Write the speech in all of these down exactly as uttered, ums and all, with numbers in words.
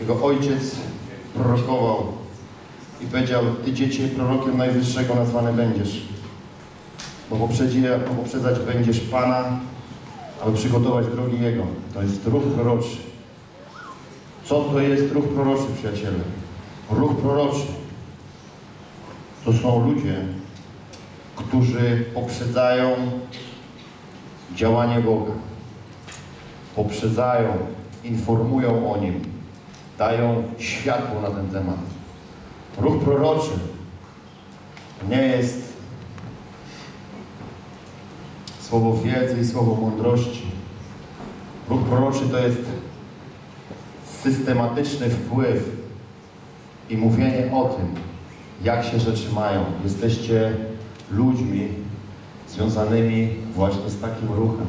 Jego ojciec prorokował i powiedział: Ty, dziecię, prorokiem Najwyższego nazwany będziesz, bo poprzedzać będziesz Pana, aby przygotować drogi Jego. To jest ruch proroczy. Co to jest ruch proroczy, przyjaciele? Ruch proroczy to są ludzie, którzy poprzedzają działanie Boga, poprzedzają, informują o Nim, dają światło na ten temat. Ruch proroczy nie jest słowo wiedzy i słowo mądrości. Ruch proroczy to jest systematyczny wpływ i mówienie o tym, jak się rzeczy mają. Jesteście ludźmi związanymi właśnie z takim ruchem.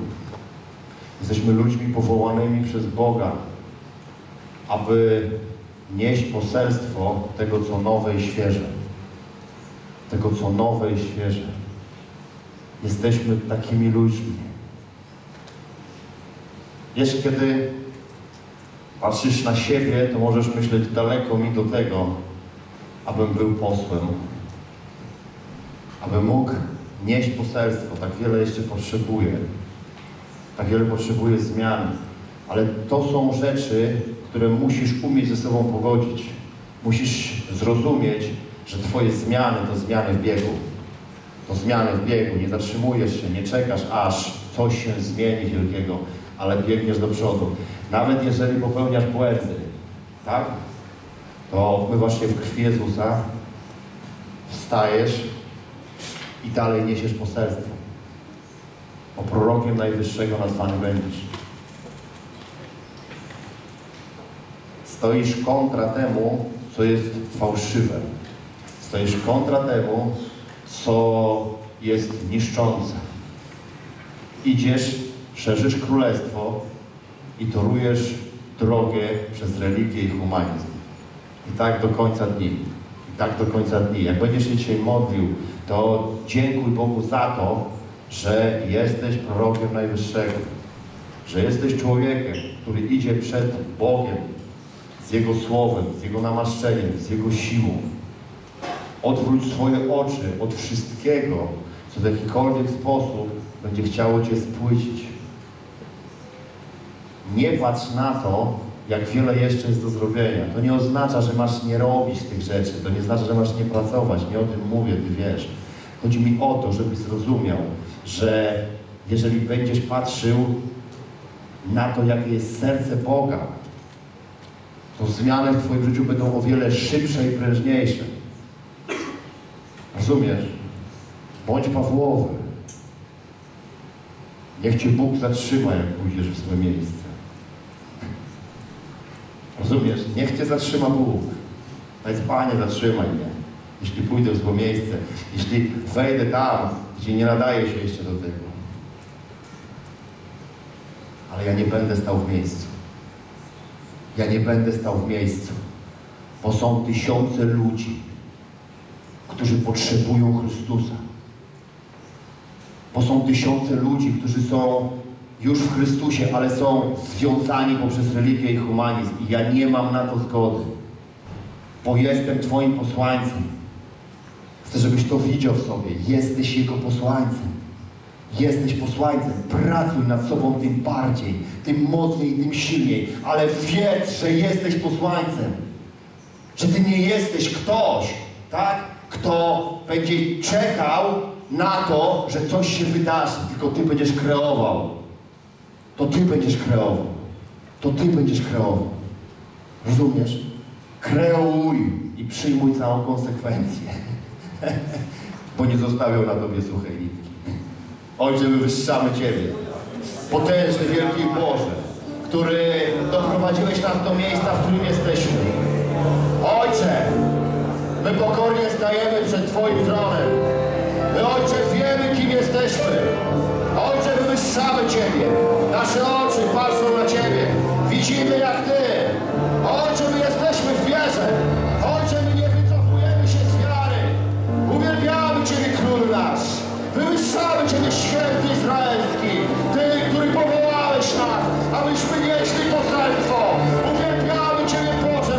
Jesteśmy ludźmi powołanymi przez Boga, aby nieść poselstwo tego, co nowe i świeże. Tego, co nowe i świeże. Jesteśmy takimi ludźmi. Jeszcze kiedy patrzysz na siebie, to możesz myśleć: daleko mi do tego, abym był posłem. Aby mógł nieść poselstwo. Tak wiele jeszcze potrzebuje. Tak wiele potrzebuje zmian. Ale to są rzeczy, które musisz umieć ze sobą pogodzić. Musisz zrozumieć, że Twoje zmiany to zmiany w biegu. To zmiany w biegu. Nie zatrzymujesz się, nie czekasz, aż coś się zmieni wielkiego, ale biegniesz do przodu. Nawet jeżeli popełniasz błędy, tak? To obmywasz się w krwi Jezusa, wstajesz i dalej niesiesz poselstwo. O prorokiem Najwyższego nazwany będziesz. Stoisz kontra temu, co jest fałszywe. Stoisz kontra temu, co jest niszczące. Idziesz, szerzysz królestwo i torujesz drogę przez religię i humanizm. I tak do końca dni. I tak do końca dni. Jak będziesz się dzisiaj modlił, to dziękuj Bogu za to, że jesteś prorokiem Najwyższego. Że jesteś człowiekiem, który idzie przed Bogiem, z Jego Słowem, z Jego namaszczeniem, z Jego siłą. Odwróć swoje oczy od wszystkiego, co w jakikolwiek sposób będzie chciało Cię spłycić. Nie patrz na to, jak wiele jeszcze jest do zrobienia. To nie oznacza, że masz nie robić tych rzeczy. To nie znaczy, że masz nie pracować. Nie o tym mówię, Ty wiesz. Chodzi mi o to, żebyś zrozumiał, że jeżeli będziesz patrzył na to, jakie jest serce Boga, to zmiany w Twoim życiu będą o wiele szybsze i prężniejsze. Rozumiesz? Bądź Pawłowy. Niech Cię Bóg zatrzyma, jak pójdziesz w swoje miejsce. Rozumiesz? Niech Cię zatrzyma Bóg. Powiedz: Panie, zatrzymaj mnie, jeśli pójdę w złe miejsce, jeśli wejdę tam, gdzie nie nadaje się jeszcze do tego. Ale ja nie będę stał w miejscu. Ja nie będę stał w miejscu, bo są tysiące ludzi, którzy potrzebują Chrystusa. Bo są tysiące ludzi, którzy są już w Chrystusie, ale są związani poprzez religię i humanizm. I ja nie mam na to zgody, bo jestem Twoim posłańcem. Chcę, żebyś to widział w sobie. Jesteś Jego posłańcem. Jesteś posłańcem, pracuj nad sobą tym bardziej, tym mocniej i tym silniej, ale wiedz, że jesteś posłańcem. Że Ty nie jesteś ktoś, tak, kto będzie czekał na to, że coś się wydarzy, tylko Ty będziesz kreował. To Ty będziesz kreował. To Ty będziesz kreował. Rozumiesz? Kreuj i przyjmuj całą konsekwencję. Bo nie zostawią na Tobie suchej nitki. Ojcze, my wywyższamy Ciebie, potężny, wielki Boże, który doprowadziłeś nas do miejsca, w którym jesteśmy. Ojcze, my pokornie stajemy przed Twoim tronem. My, Ojcze, wiemy, kim jesteśmy. Ojcze, my wywyższamy Ciebie. Nasze oczy patrzą na Ciebie. Widzimy, jak Ty. Ojcze, my jesteśmy w wierze. Ojcze, my nie wycofujemy się z wiary. Uwielbiamy Ciebie, Król nasz. Wywyższamy Ciebie, Święty Izraelski, Ty, który powołałeś nas, abyśmy nieśli poselstwo. Uwielbiamy Ciebie, Boże.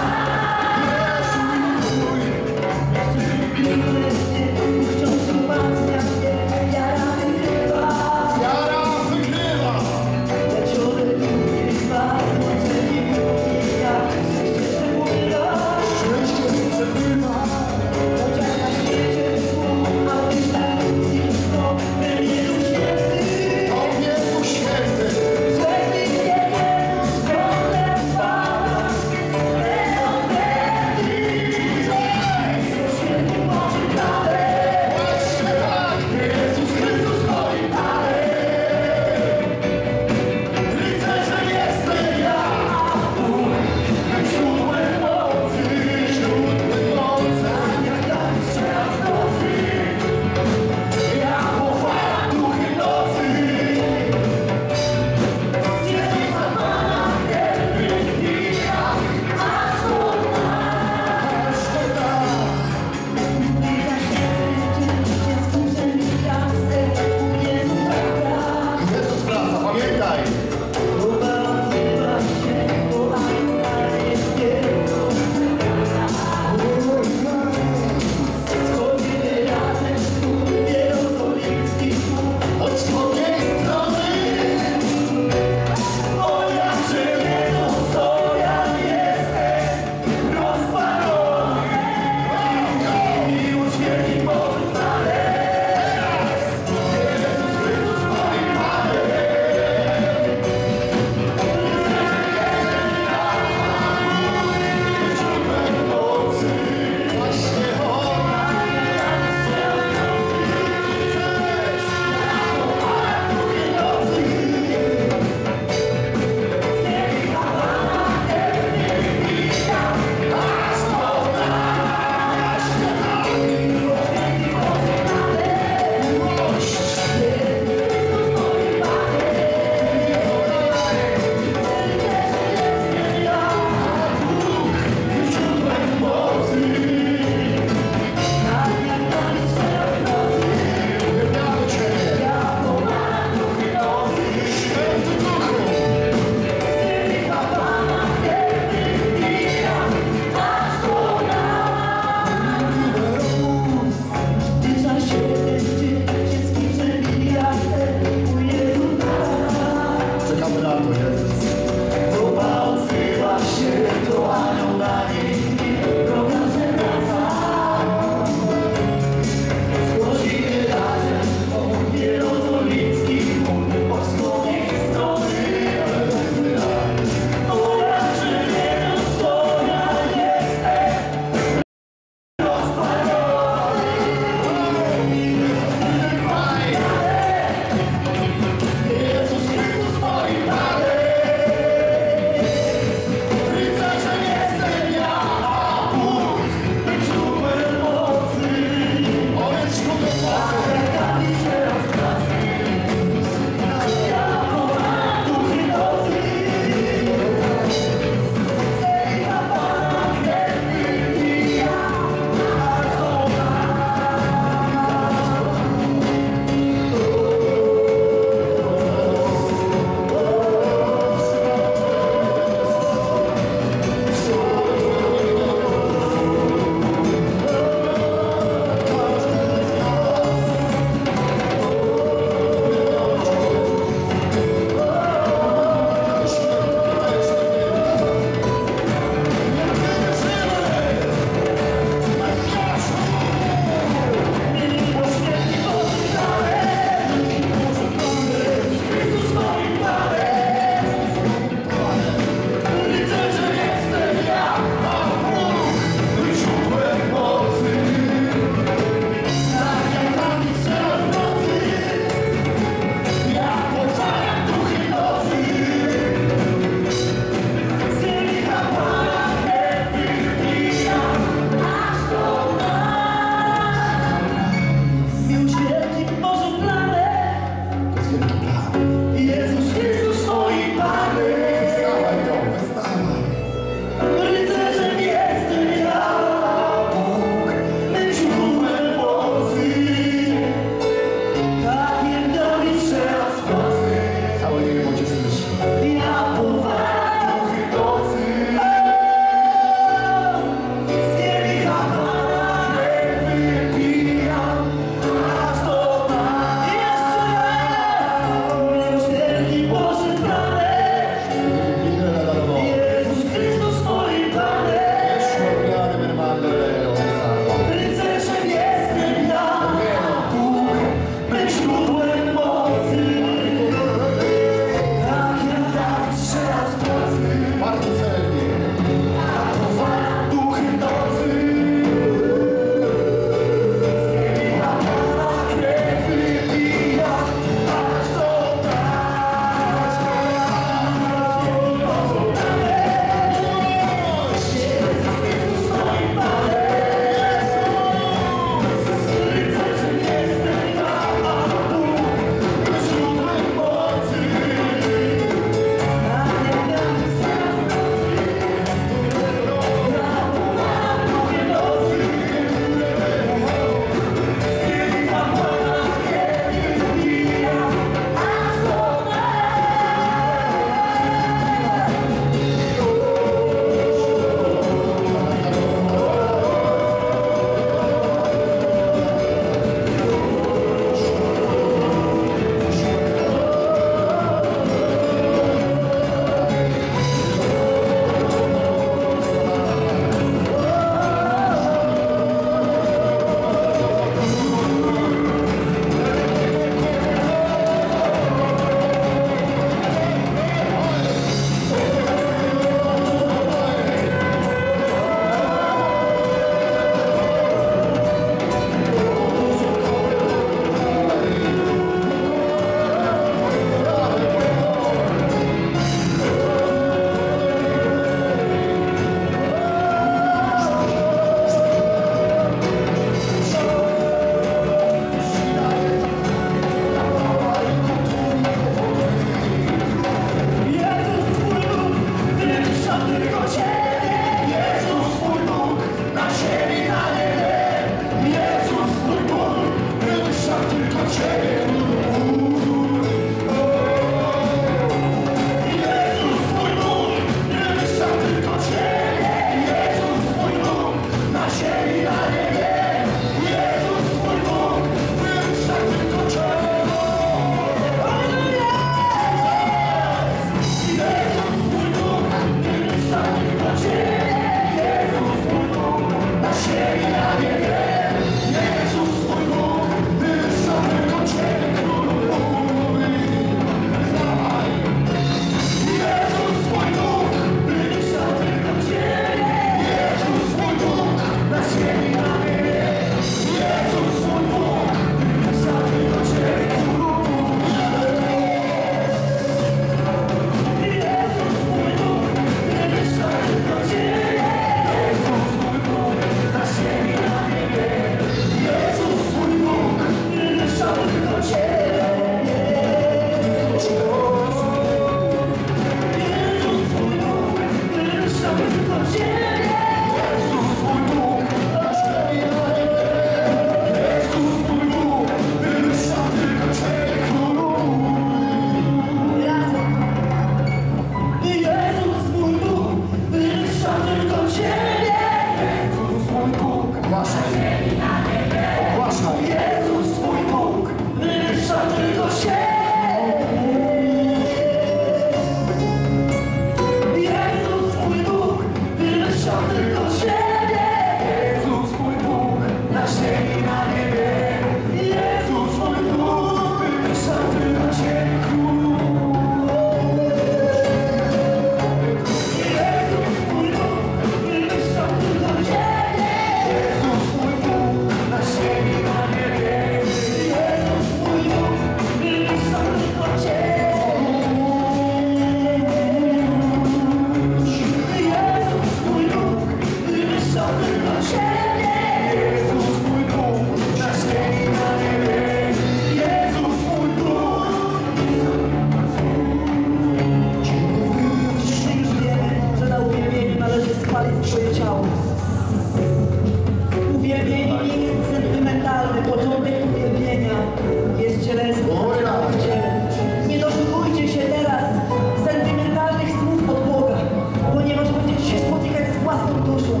uczuł.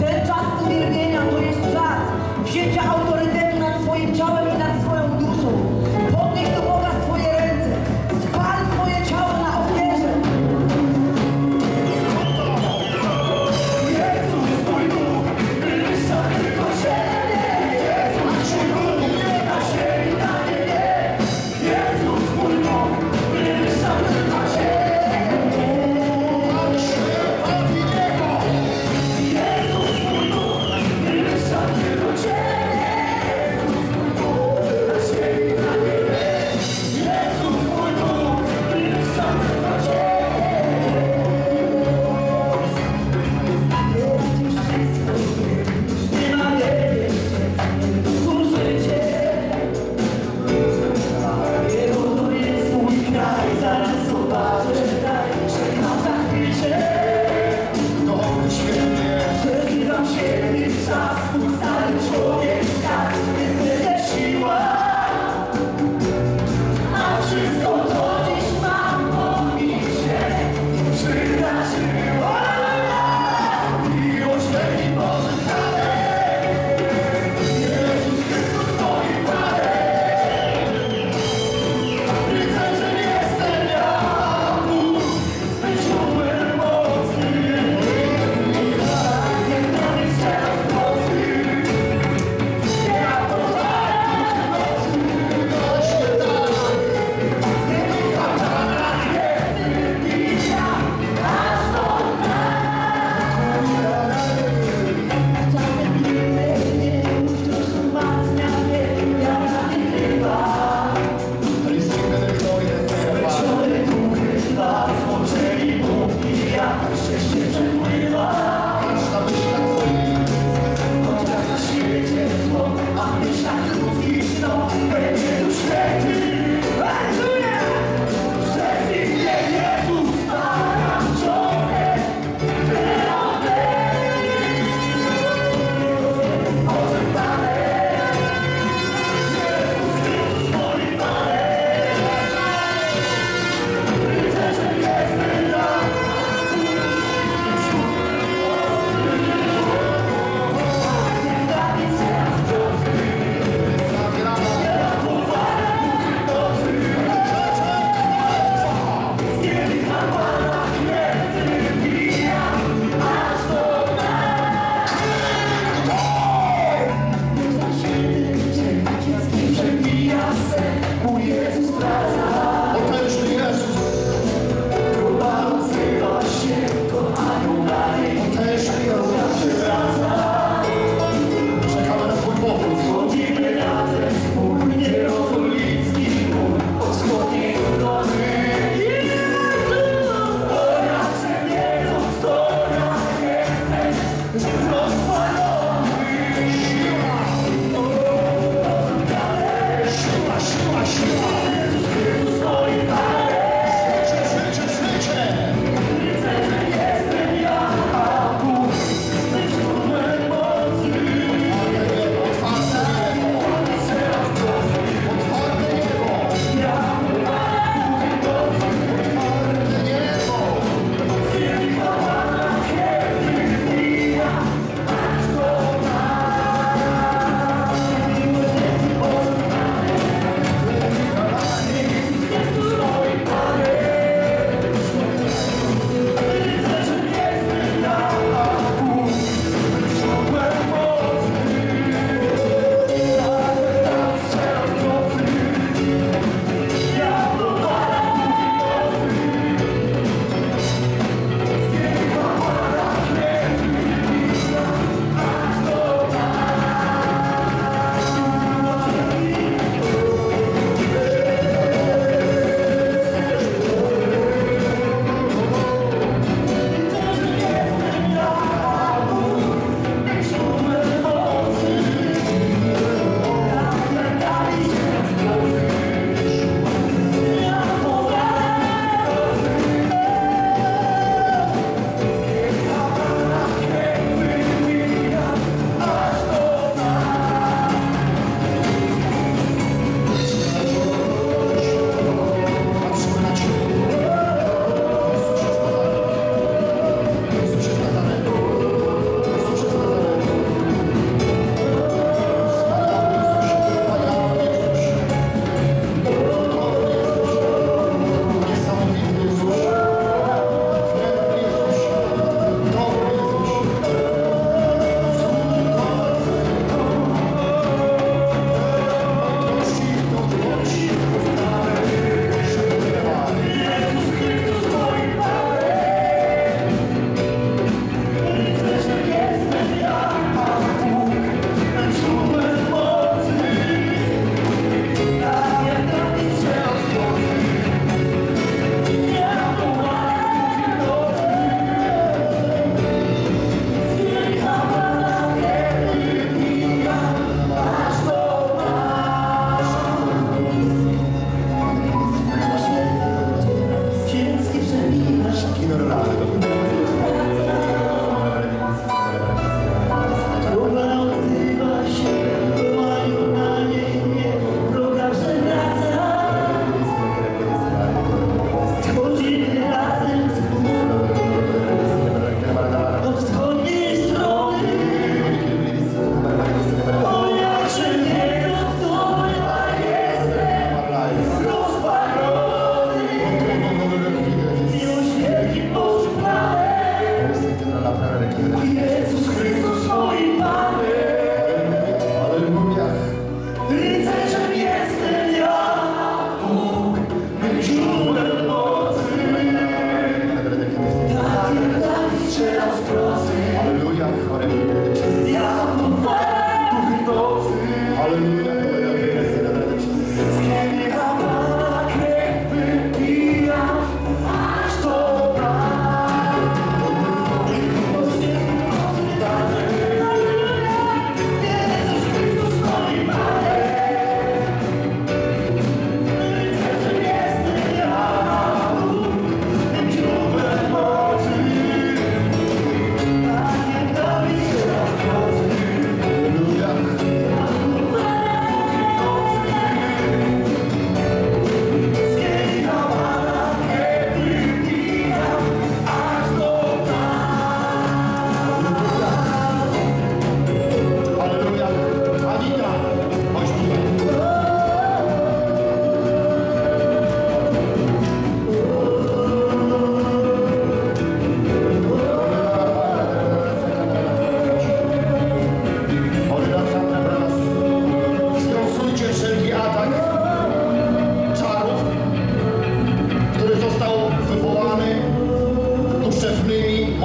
Ten czas uwielbienia to jest czas wzięcia autorytetu nad swoim ciałem i nad swoją duszą. Podnieś do Boga swoje ręce, spal swoje ciało na ofierze. Jezus, mój Bóg, wywyższa tylko siebie. Jezus, mój Bóg, na siebie na niebie. Jezus, mój Bóg, wywyższa tylko siebie. Let's go!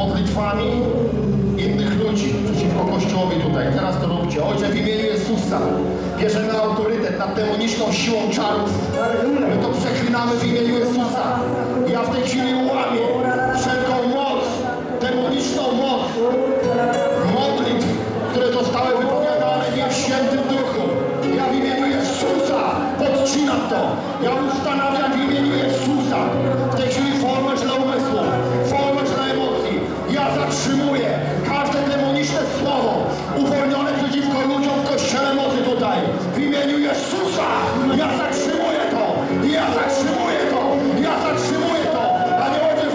modlitwami innych ludzi przeciwko Kościołowi tutaj. Teraz to róbcie. Ojcze, w imieniu Jezusa bierzemy autorytet nad demoniczną siłą czarów. My to przeklinamy w imieniu Jezusa. Ja w tej chwili łamię wszelką moc, demoniczną moc modlitw, które zostały wypowiadane w Świętym Duchu. Ja w imieniu Jezusa podcinam to. Ja ustanawiam w imieniu Jezusa w tej chwili formę dla umysłu, formę dla emocji. Ja zatrzymuję każde demoniczne słowo uwolnione przeciwko ludziom w Kościele mocy tutaj. W imieniu Jezusa ja zatrzymuję to. Ja zatrzymuję to. Ja zatrzymuję to. Aniołowie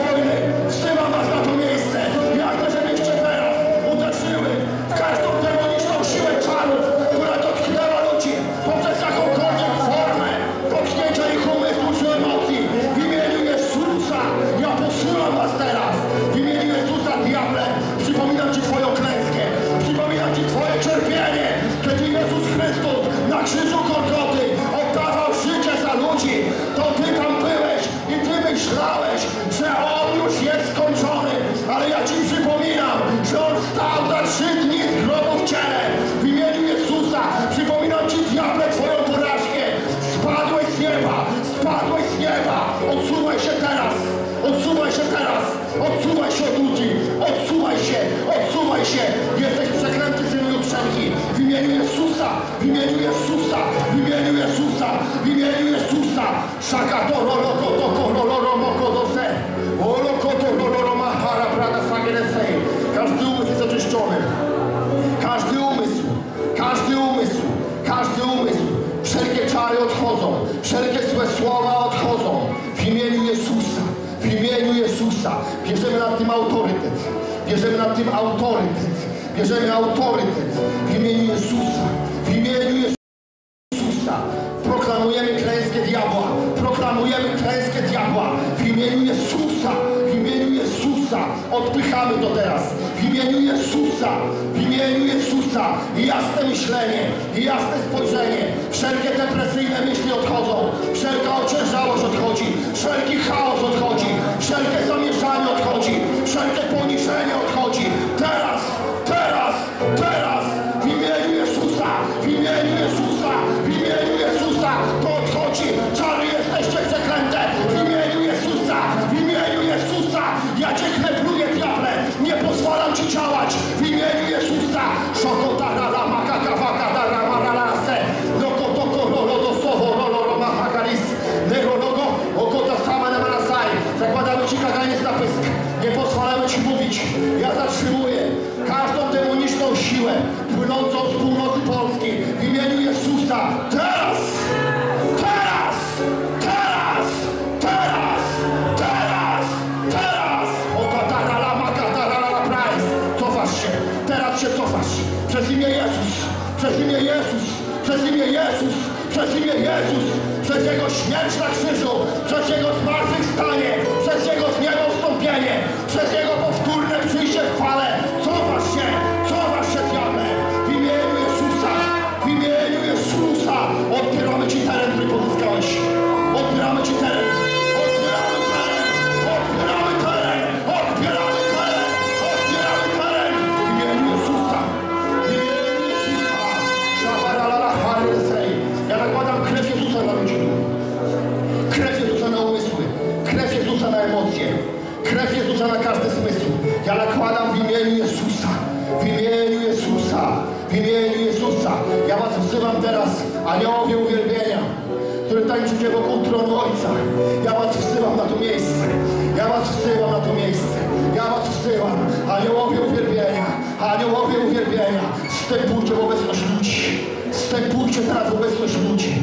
wojny, wzywam was na to miejsce. Ja chcę, żebyście teraz uderzyły w każdą demoniczną siłę czarów, która dotknęła ludzi poprzez jakąkolwiek formę dotknięcia ich umysłu czy emocji. W imieniu Jezusa ja posyłam was teraz. W imieniu Jezusa, diable, przypominam ci twoją klęskę. Przypominam ci twoje cierpienie, kiedy Jezus Chrystus na krzyżu Golgoty oddawał życie za ludzi. To ty tam byłeś i ty myślałeś, że on już jest skończony. Ale ja ci przypominam, że on wstał za trzy dni z grobu w ciele. W imieniu Jezusa przypominam ci, diable, twoją porażkę. Spadłeś z nieba. Spadłeś z nieba. Odsuwaj się teraz. Odsuwaj się teraz. Odsuwaj się od ludzi. Odsuwaj się. Odsuwaj się. Jesteś przeklęty synu jutrzenki. W imieniu Jezusa. W imieniu Jezusa. W imieniu Jezusa. W imieniu Jezusa. Szakato roloko to koroloromoko do se. Oroko to roloroma hara brada sageresej. Każdy umysł jest oczyszczony. Każdy umysł. Każdy umysł. Każdy umysł. Wszelkie czary odchodzą. Wszelkie złe słowa odchodzą. W imieniu Jezusa. W imieniu Jezusa bierzemy nad tym autorytet, bierzemy nad tym autorytet, bierzemy autorytet w imieniu Jezusa, w imieniu Jezusa. Proklamujemy klęskę diabła, proklamujemy klęskę diabła w imieniu Jezusa, w imieniu Jezusa. Odpychamy to teraz w imieniu Jezusa, w imieniu Jezusa. Jasne myślenie, jasne spojrzenie, wszelkie depresyjne myśli odchodzą, wszelka ociężałość odchodzi, wszelki chaos odchodzi, wszelkie zamieszanie odchodzi, wszelkie poniżenie odchodzi. Teraz, teraz, teraz w imieniu Jezusa, w imieniu Jezusa, w imieniu Jezusa to odchodzi. Czary, jesteście przeklęte w imieniu Jezusa, w imieniu Jezusa. Ja cię knebluję, diable, nie pozwalam ci działać w imieniu Jezusa. Zakładamy ci kaganiec na pysk. Nie pozwalamy ci mówić. Ja zatrzymuję każdą demoniczną siłę płynącą z północy Polski w imieniu Jezusa. Teraz! Teraz! Teraz! Teraz! Teraz! Teraz! Oka tarala maka tarala price. Cofasz się. Teraz się cofasz. Przez imię Jezus. Przez imię Jezus. Przez imię Jezus. Przez imię Jezus. Przez Jego śmierć na krzyżu, przez Jego zmartwychwstanie, przez Jego z nieba wstąpienie, przez Jego powtórne przyjście w chwale. Cofasz się, cofasz się, diable, w imieniu Jezusa, w imieniu Jezusa. Odbieramy ci teren, który pozyskałeś. Odbieramy ci teren, odbieramy teren, odbieramy teren, odbieramy teren, odbieramy teren. W imieniu Jezusa, w imieniu Jezusa. Ja nakładam krew Jezusa na ludzi. Krew Jezusa na umysły, krew Jezusa na emocje, krew Jezusa na każdy zmysł. Ja nakładam w imieniu Jezusa, w imieniu Jezusa, w imieniu Jezusa. Ja was wzywam teraz, aniołowie uwielbienia, które tańczycie wokół tronu Ojca. Ja was wzywam na to miejsce, ja was wzywam na to miejsce, ja was wzywam, aniołowie uwielbienia, aniołowie uwielbienia, wstępujcie w obecność ludzi. Wstępujcie teraz w obecność ludzi.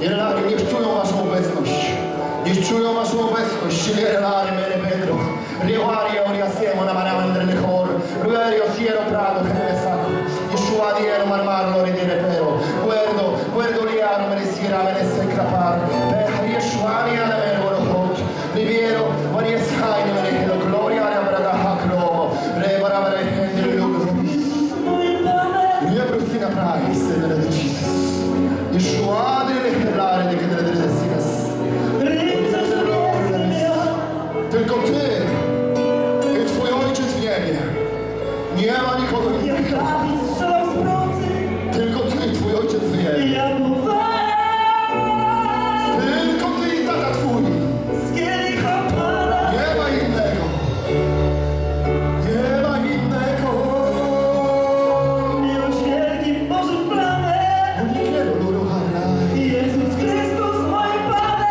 Niech czują waszą obecność. Niech czują waszą obecność. Yeshua, the Lord, the King of the Universe. Tylko Ty i Twój Ojciec w niebie. Nie ma nikogo. Tylko Ty i Twój Ojciec w niebie. Tylko Ty i Tata Twój. Nie ma innego. Nie ma innego. Jezus Chrystus, mój Panie.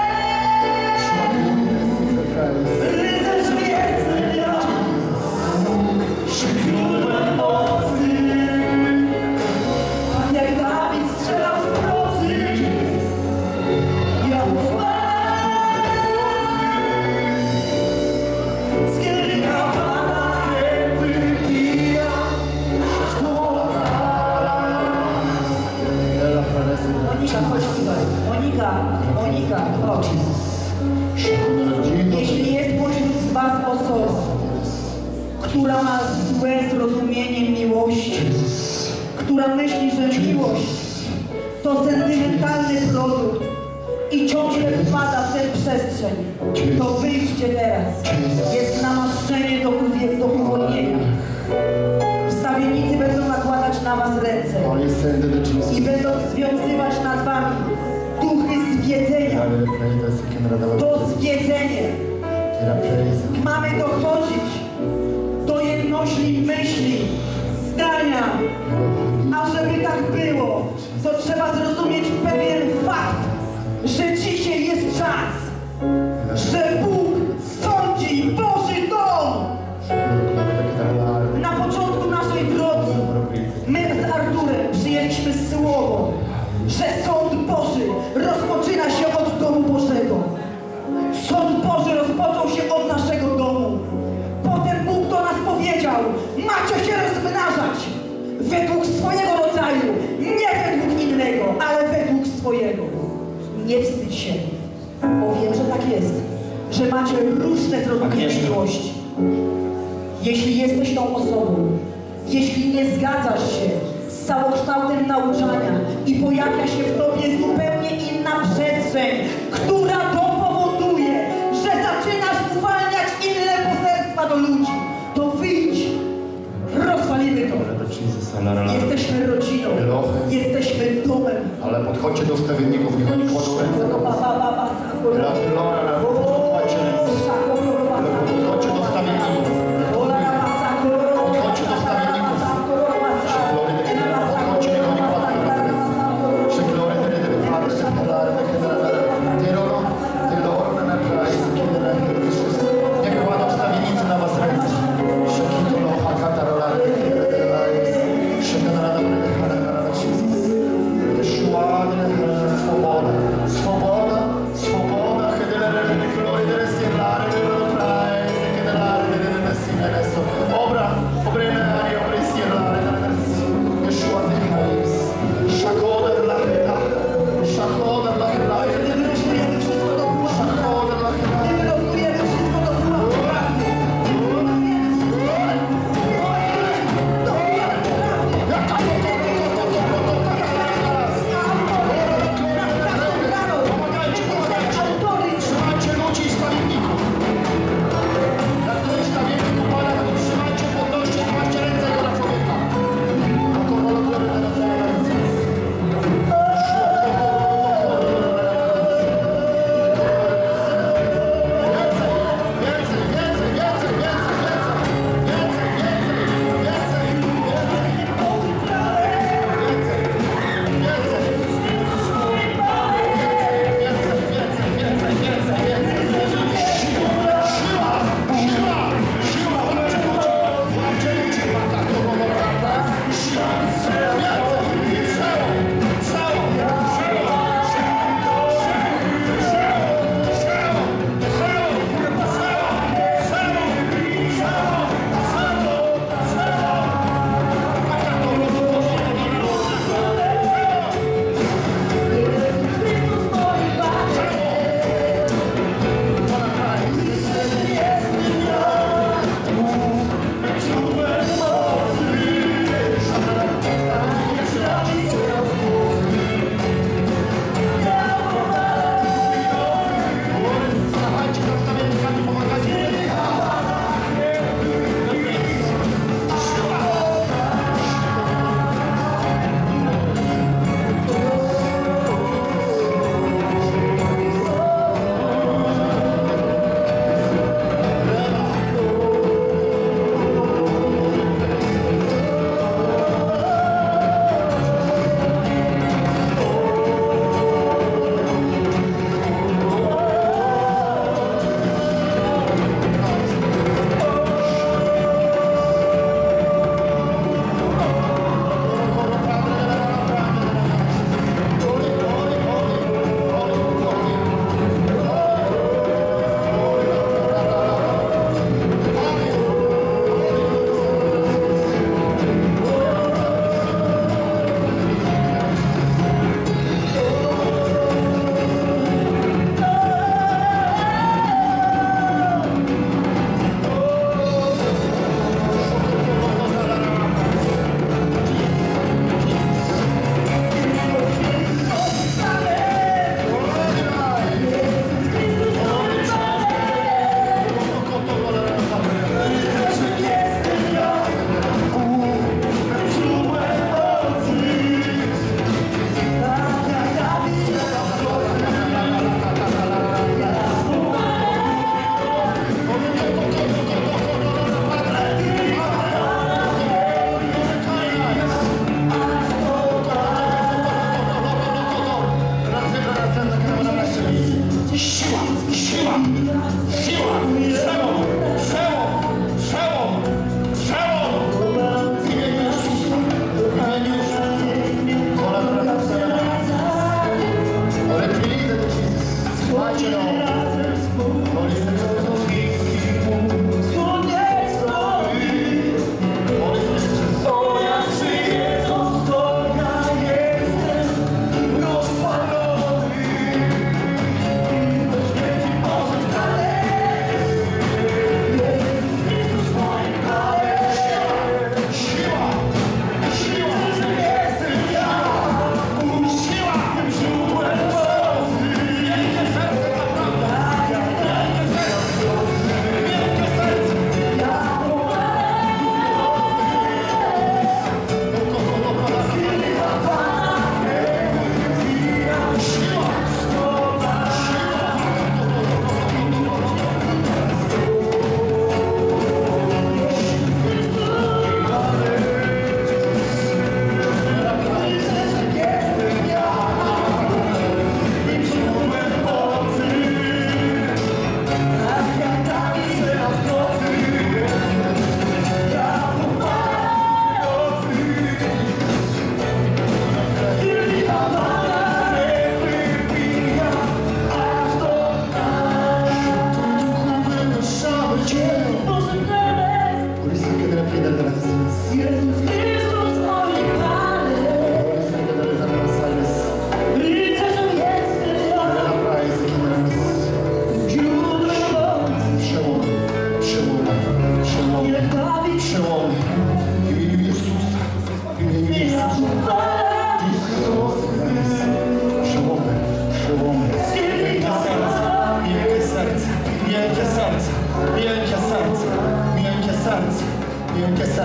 Jeśli jest pośród Was osoba, która ma złe zrozumienie miłości, która myśli, że miłość to sentymentalny produkt i ciągle wpada w tę przestrzeń, to wyjdźcie teraz. Jest namaszczenie do, do uwolnienia. Wstawiennicy będą nakładać na Was ręce i będą związywać nad Wami duchy zwiedzenia. To zwiedzenie. Mamy dochodzić do jedności myśli, zdania. A żeby tak było, to trzeba zrozumieć pewien fakt, że dzisiaj jest czas, że Bóg sądzi Boży dom. Na początku naszej drogi my z Arturem przyjęliśmy słowo, że sąd Boży rozpoczyna się od domu Bożego. Sąd Boży rozpoczął się od naszego domu. Potem Bóg do nas powiedział: macie się rozmnażać według swojego rodzaju, nie według innego, ale według swojego. Nie wstydź się, bo wiem, że tak jest, że macie różne zrozumienie miłości. Jeśli jesteś tą osobą, jeśli nie zgadzasz się z całokształtem nauczania i pojawia się w Tobie zupełnie inna przestrzeń, która to powoduje, że zaczynasz uwalniać inne poselstwa do ludzi, to wyjdź, rozwalimy to. Jesteśmy rodziną, jesteśmy domem. Ale podchodźcie do stawienników, niech oni kładą ręce do Was. Podchodźcie do stawienników. Swoboda, swoboda,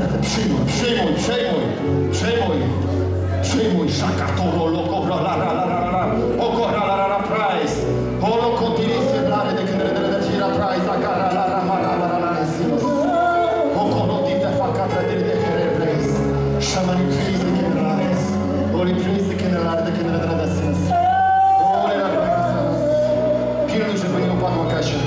Przyjmuj, przyjmuj, przyjmuj, przyjmuj, przyjmuj, szaka toro, loko, la, la, la, la, la, la, oko, la, la, la, la, price, holo, kontinisy, blary, dekre, dekre, la, price, la, la, la, la, la, la, la, la, silos, oko, no, dite, faka, dekre, dekre, price, szamani, price, generales, oli, price, generale, dekre, dekre, silos, ole, la, la, la, pilnuj, żeby nie upadła Kasia.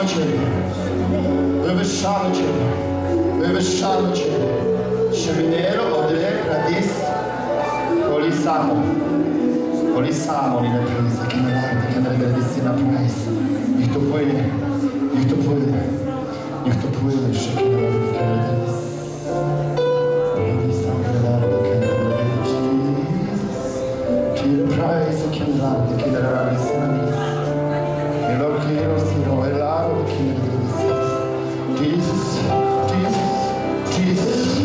Wywyższamy Ciebie, wywyższamy Ciebie, wywyższamy Ciebie. Szeminero odre radis, oli samo, oli samo, oli na prisa, che ne larte, che ne radisi na prisa. Niech to płynie, niech to płynie, niech to płynie, że che ne larte, che ne radisi. Oli samo, che ne larte, che ne radisi. Che ne prisa, che ne larte, che ne radisi na prisa. Jesus, Jesus, Jesus.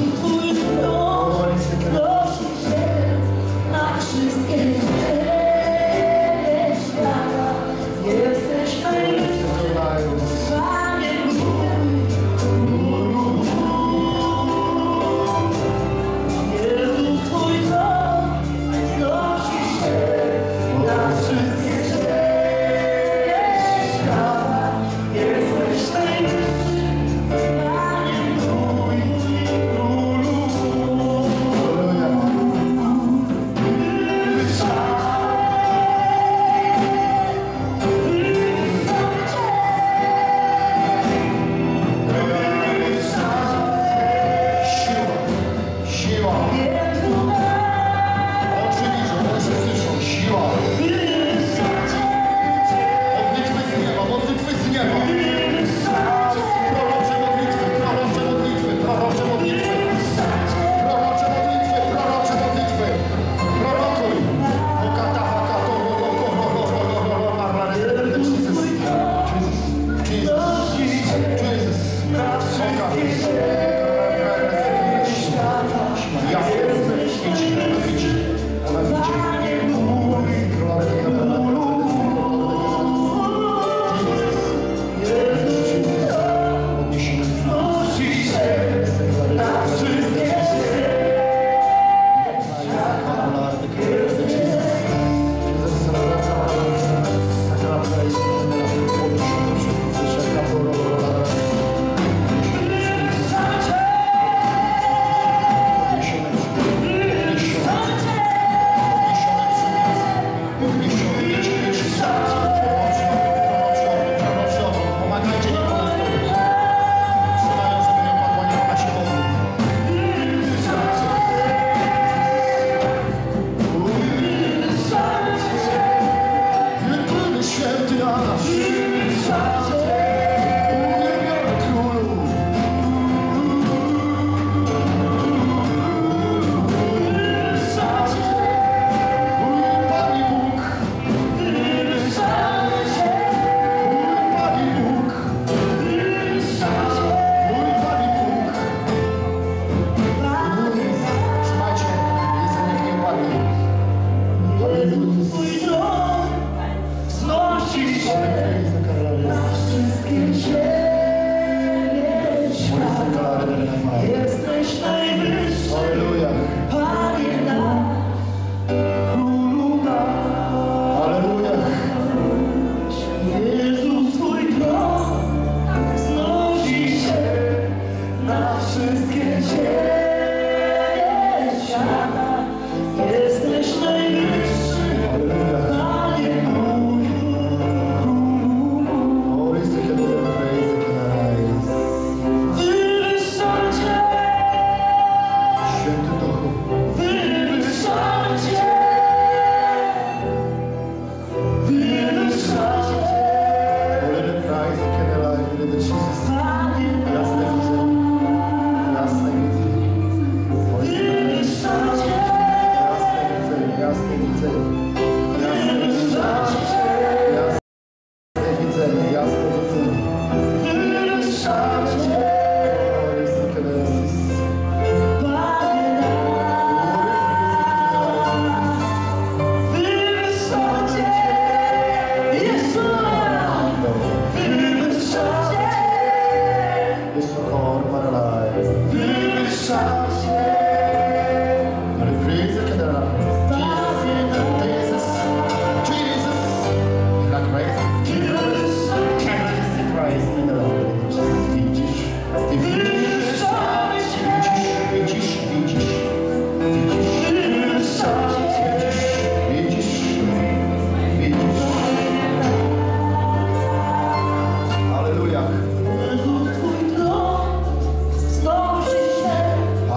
Święty Duchu.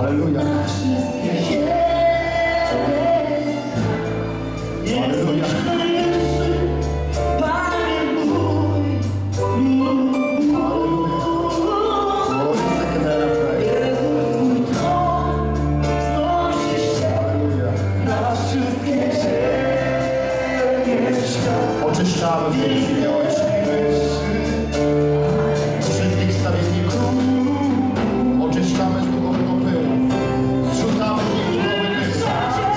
Alleluja. Alleluja. Oczyszczamy w tej chwili, Ojcze, wszystkich stawienników. Oczyszczamy z duchowego pyłu. Zrzucamy z nich duchowy pył. Zrzucamy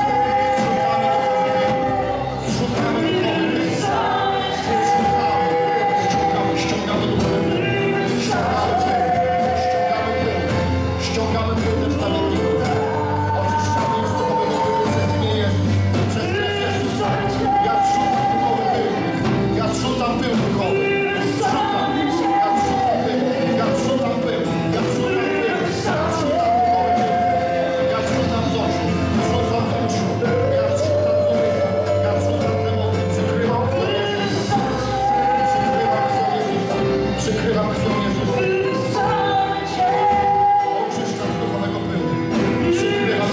duchowy pył. Zrzucamy, ściągamy duchowy pył. Ściągamy pył. Ściągamy pył ze stawienników. Oczyszczamy ich z duchowego pyłu, przez nie jest. Przez krew Jezusa. Ja zrzucam duchowy pył. Zrzucam pył duchowy. Zrzucam. Ja zrzucam pył. Ja zrzucam pył. Ja zrzucam pył. Ja zrzucam duchowy. Ja zrzucam z oczu. Zrzucam z oczu. Ja zrzucam z umysłu. Ja zrzucam z emocji. Przykrywam krwią Jezusa.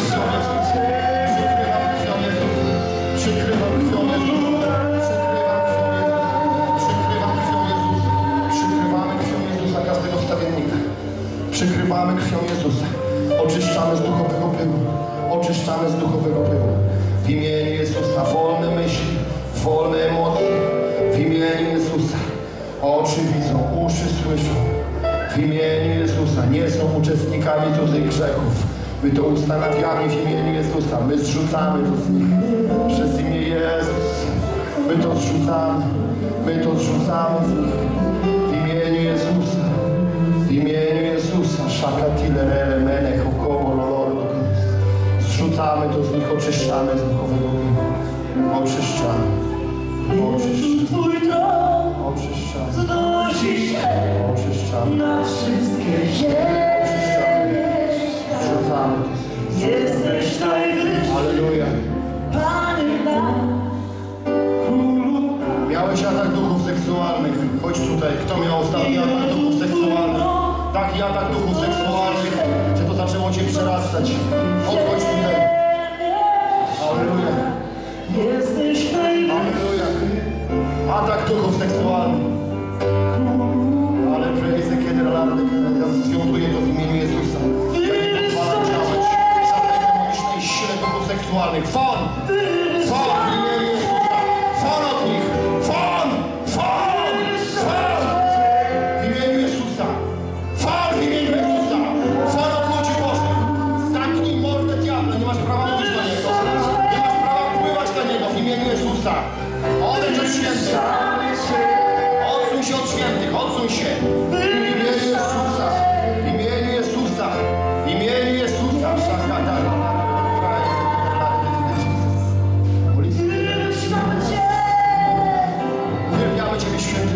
Przykrywam krwią Jezusa. Przykrywam krwią Jezusa. Oczyszczam z duchowego pyłu. Przykrywam krwią Jezusa. Przykrywam krwią Jezusa. Przykrywam krwią Jezusa. Przykrywamy krwią Jezusa. Oczyszczamy z duchowego pyłu. Oczyszczamy z duchowego pyłu. W imieniu Jezusa wolne myśli, wolne emocje. W imieniu Jezusa oczy widzą, uszy słyszą. W imieniu Jezusa nie są uczestnikami cudzych grzechów. My to ustanawiamy w imieniu Jezusa. My zrzucamy to z nich. Przez imię Jezus. My to zrzucamy. My to zrzucamy z nich. W imieniu Jezusa. W imieniu Jezusa, szakatilere, menech, około, lololu, zrzucamy to z nich, oczyszczamy z duchowego piwa. Oczyszczamy. Oczyszczamy. Oczyszczamy. Znosi się na wszystkie ziemie. Oczyszczamy. Zrzucamy to z nich. Jesteś najwyższy. Alleluja. Panie nam. Miałeś atak duchów seksualnych. Chodź tutaj. Kto miał ostatni atak duchów seksualnych? Taki atak duchów seksualnych, że to zaczęło Cię przerastać. Odchodź tutaj. Alleluja. Alleluja. Atak duchów seksualnych. Ale praise the general, ja związuję to w imieniu Jezusa. Ja nie pozwalam działać żadnej demonicznej sile duchów seksualnych. Fon! Fon! W imieniu Jezusa! Fon od nich! Fon! Fon! Fon! W imieniu Jezusa! Fal w imieniu Jezusa! Fal od ludzi Bożych! Zamknij mordę diabła! Nie masz prawa mówić do niego! Nie masz prawa wpływać do niego! W imieniu Jezusa! Odejdź od świętych! Odsuń się od świętych! Odsuń się! W imieniu Jezusa! W imieniu Jezusa! W imieniu Jezusa! Uwielbiamy Ciebie, Święty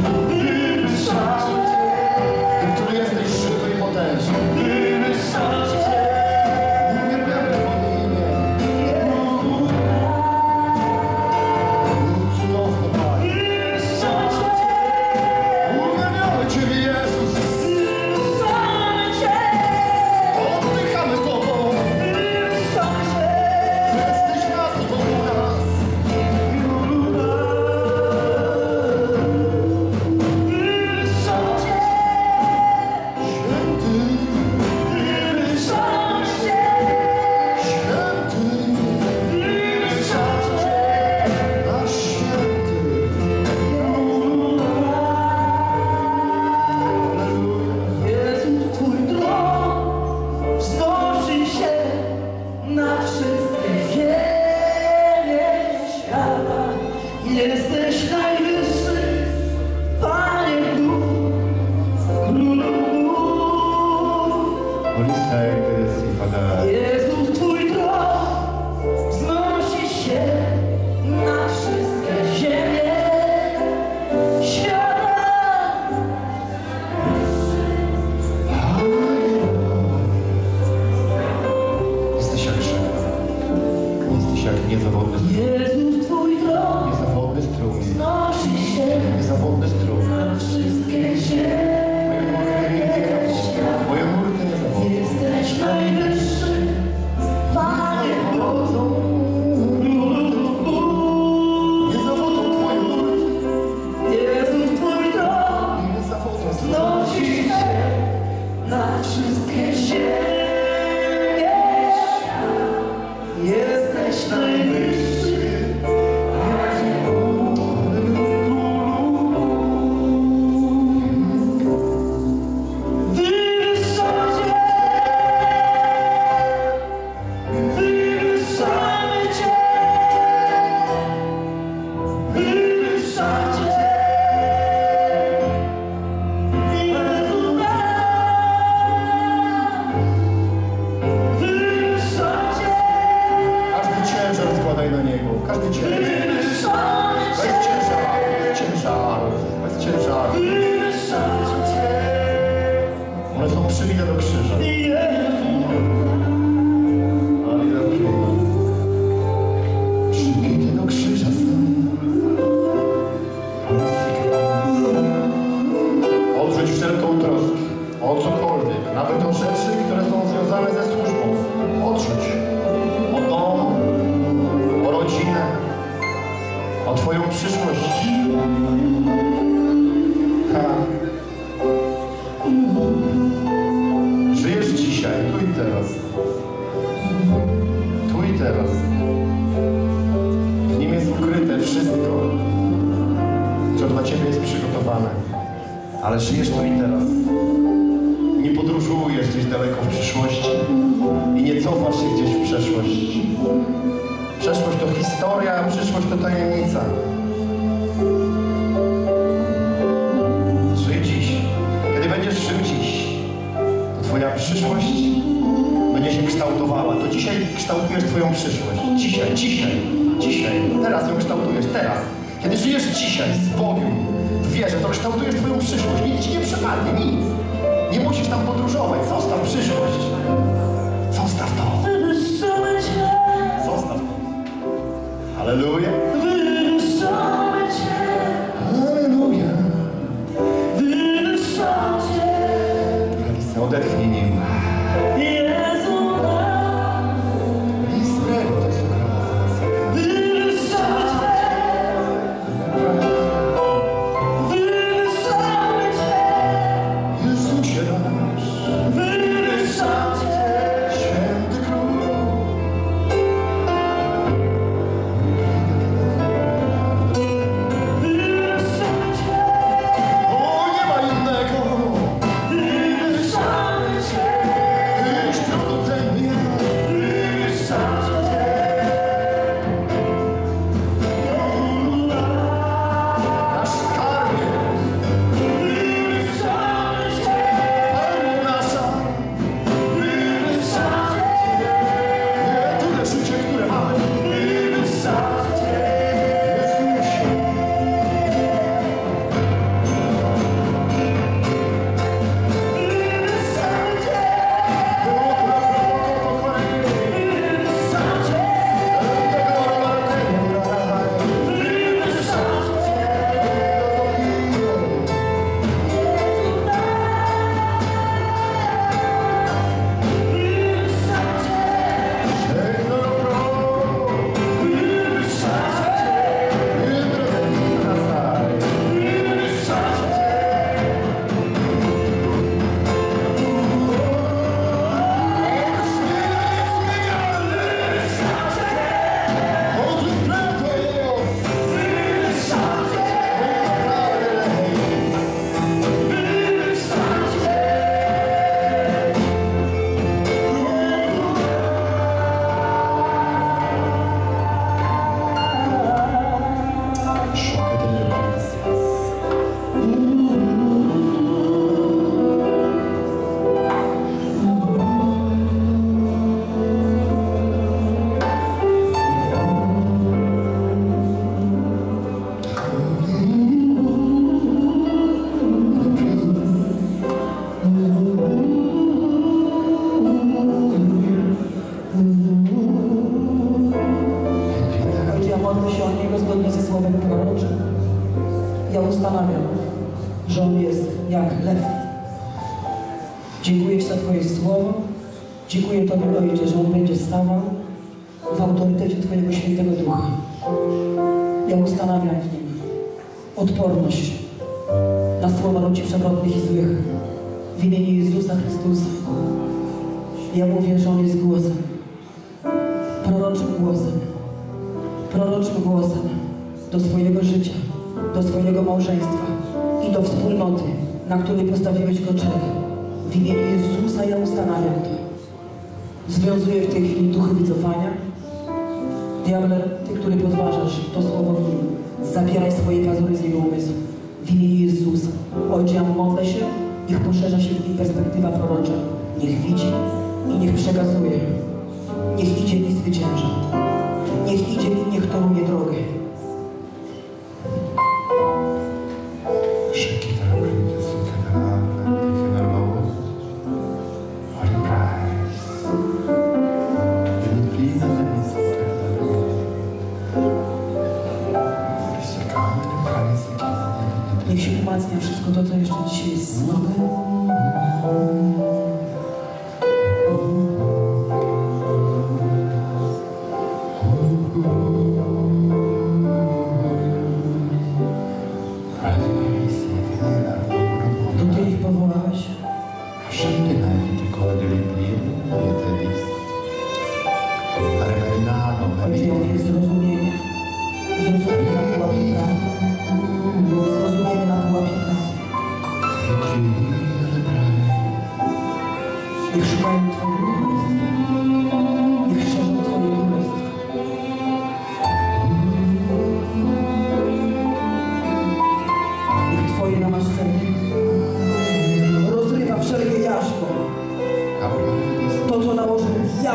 Duchu! Moje murty nie zawodne. Jesteś najwyższy. swoją przyszłość. Ha. Żyjesz dzisiaj, tu i teraz. Tu i teraz. W nim jest ukryte wszystko, co dla ciebie jest przygotowane. Ale żyjesz tu i teraz. Nie podróżujesz gdzieś daleko w przyszłości i nie cofasz się gdzieś w przeszłość. Przeszłość to historia, a przyszłość to tajemnica. Żyj dziś. Kiedy będziesz żył dziś, to twoja przyszłość będzie się kształtowała. To dzisiaj kształtujesz twoją przyszłość. Dzisiaj, dzisiaj, dzisiaj. Teraz ją kształtujesz, teraz. Kiedy żyjesz dzisiaj z Bogiem, w wierze, to kształtujesz twoją przyszłość. Nic ci nie przepadnie, nic. Nie musisz tam podróżować. Zostaw przyszłość. Zostaw to. Zostaw to. Hallelujah. Wywyższamy Cię. Hallelujah. Wywyższamy Cię. Odetchnij nim. Jezu nam. Wywyższamy Cię. Wywyższamy Cię. Jezu Cię nasz. Wywyższamy Cię. Thank you.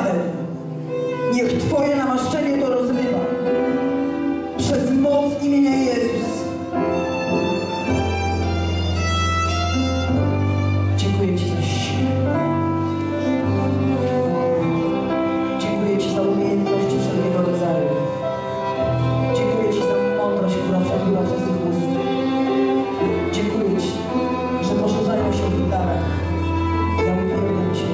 diabeł. Niech Twoje namaszczenie to rozrywa. Przez moc imienia Jezus. Dziękuję Ci za siłę. Dziękuję Ci za umiejętności wszelkiego rodzaju. Dziękuję Ci za mądrość, która przebiła przez ich usty. Dziękuję Ci, że poszerzają się w darach. Ja uwielbiam Cię.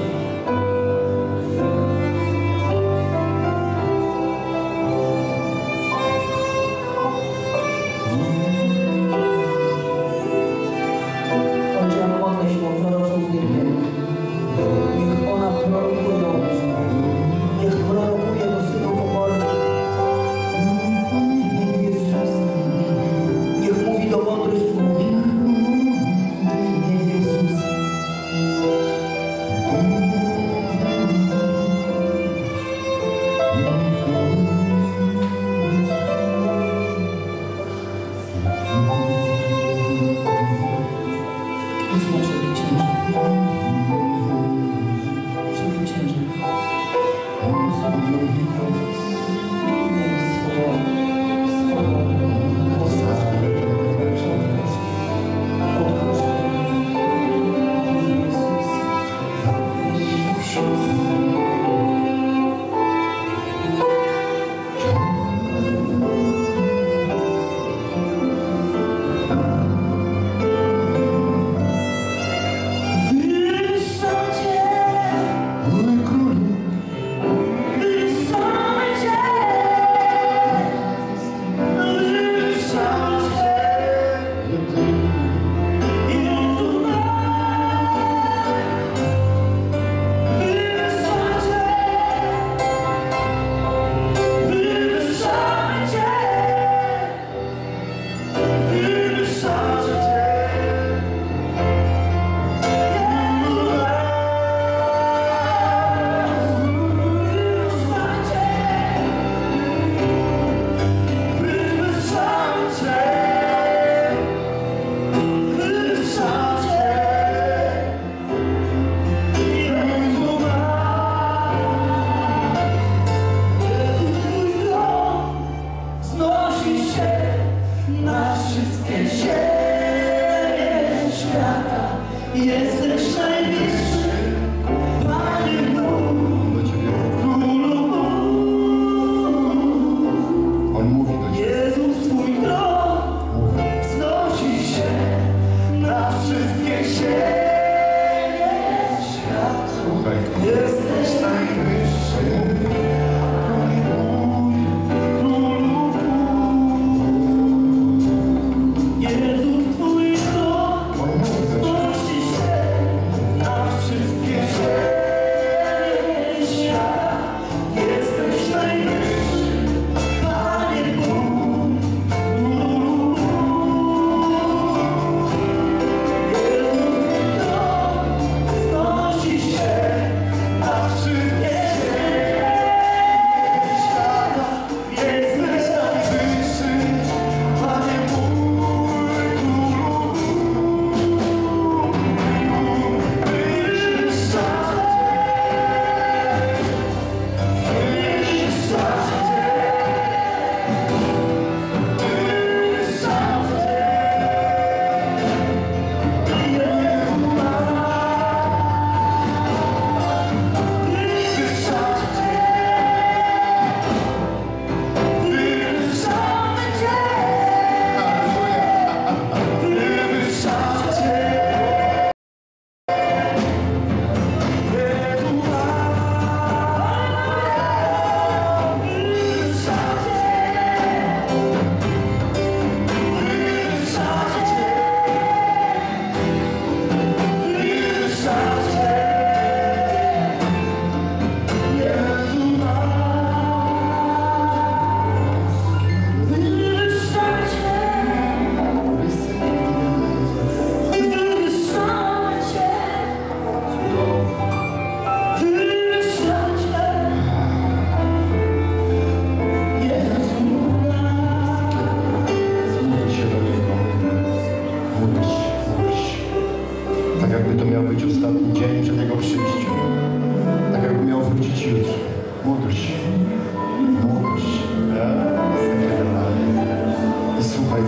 Thank you.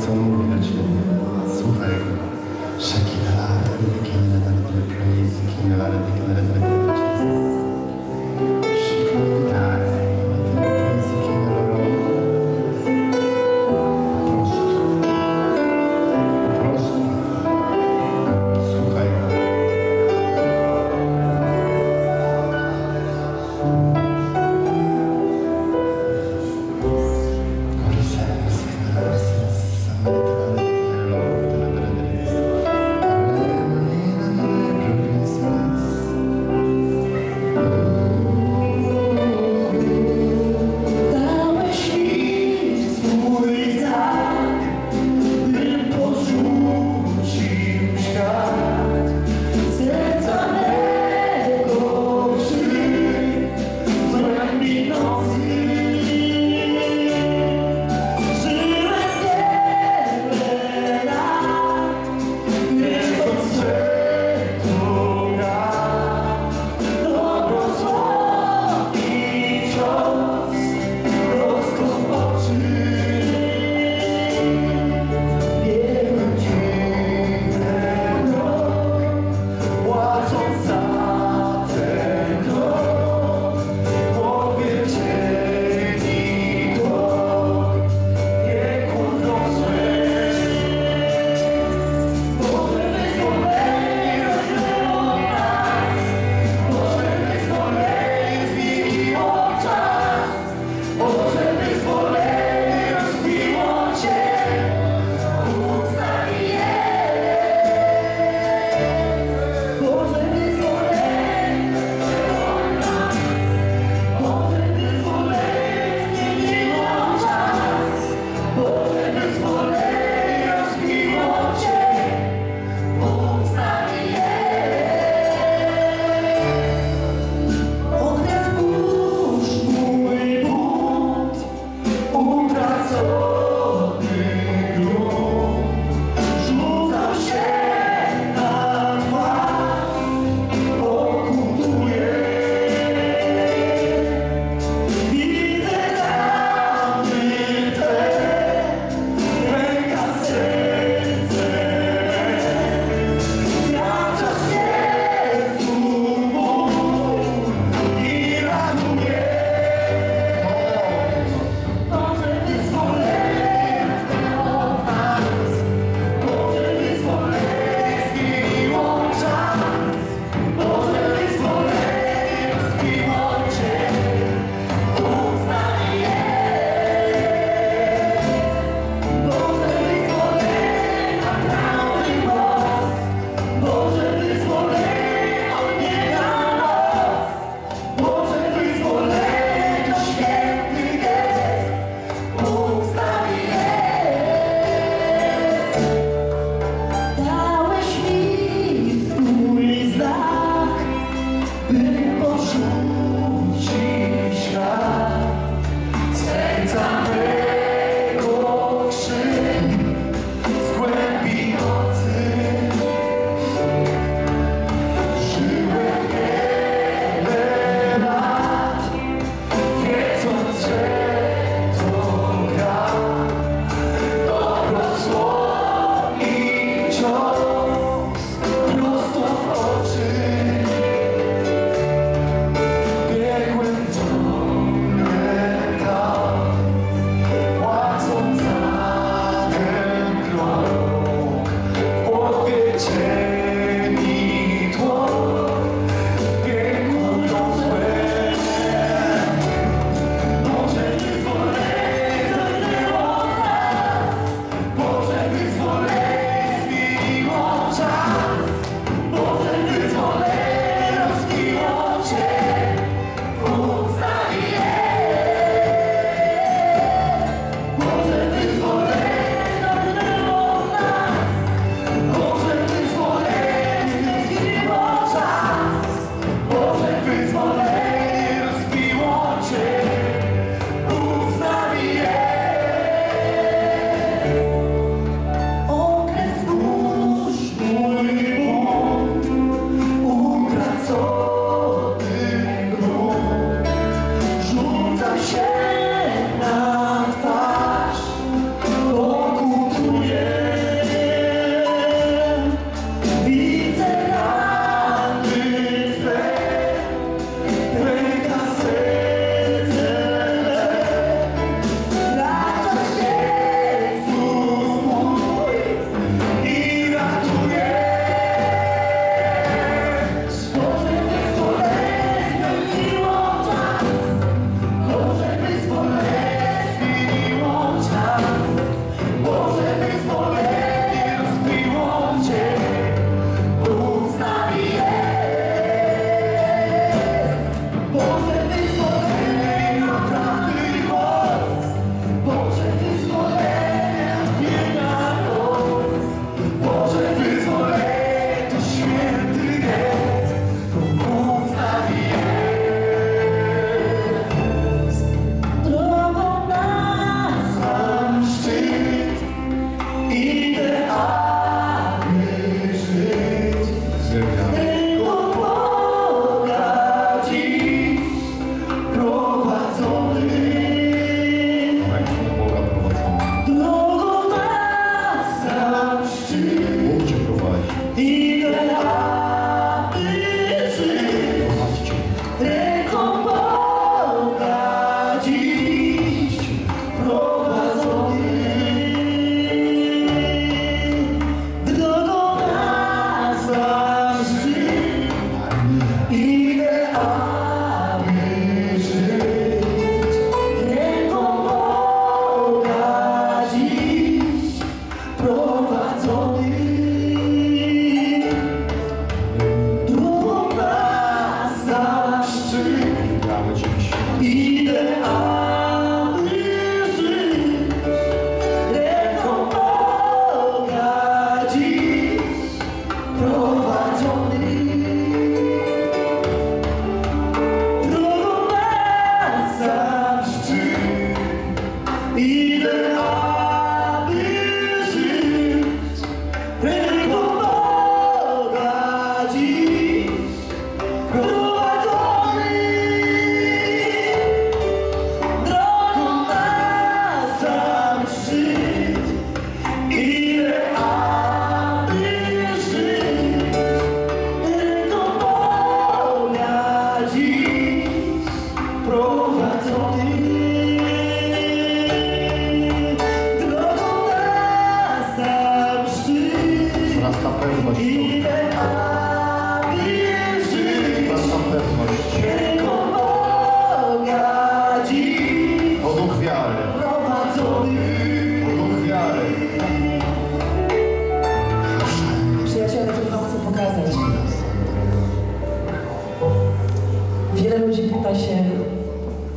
co mówić, słuchaj, Shakira, the king that I will praise, the king that I will praise, Jesus. She could die. Gracias.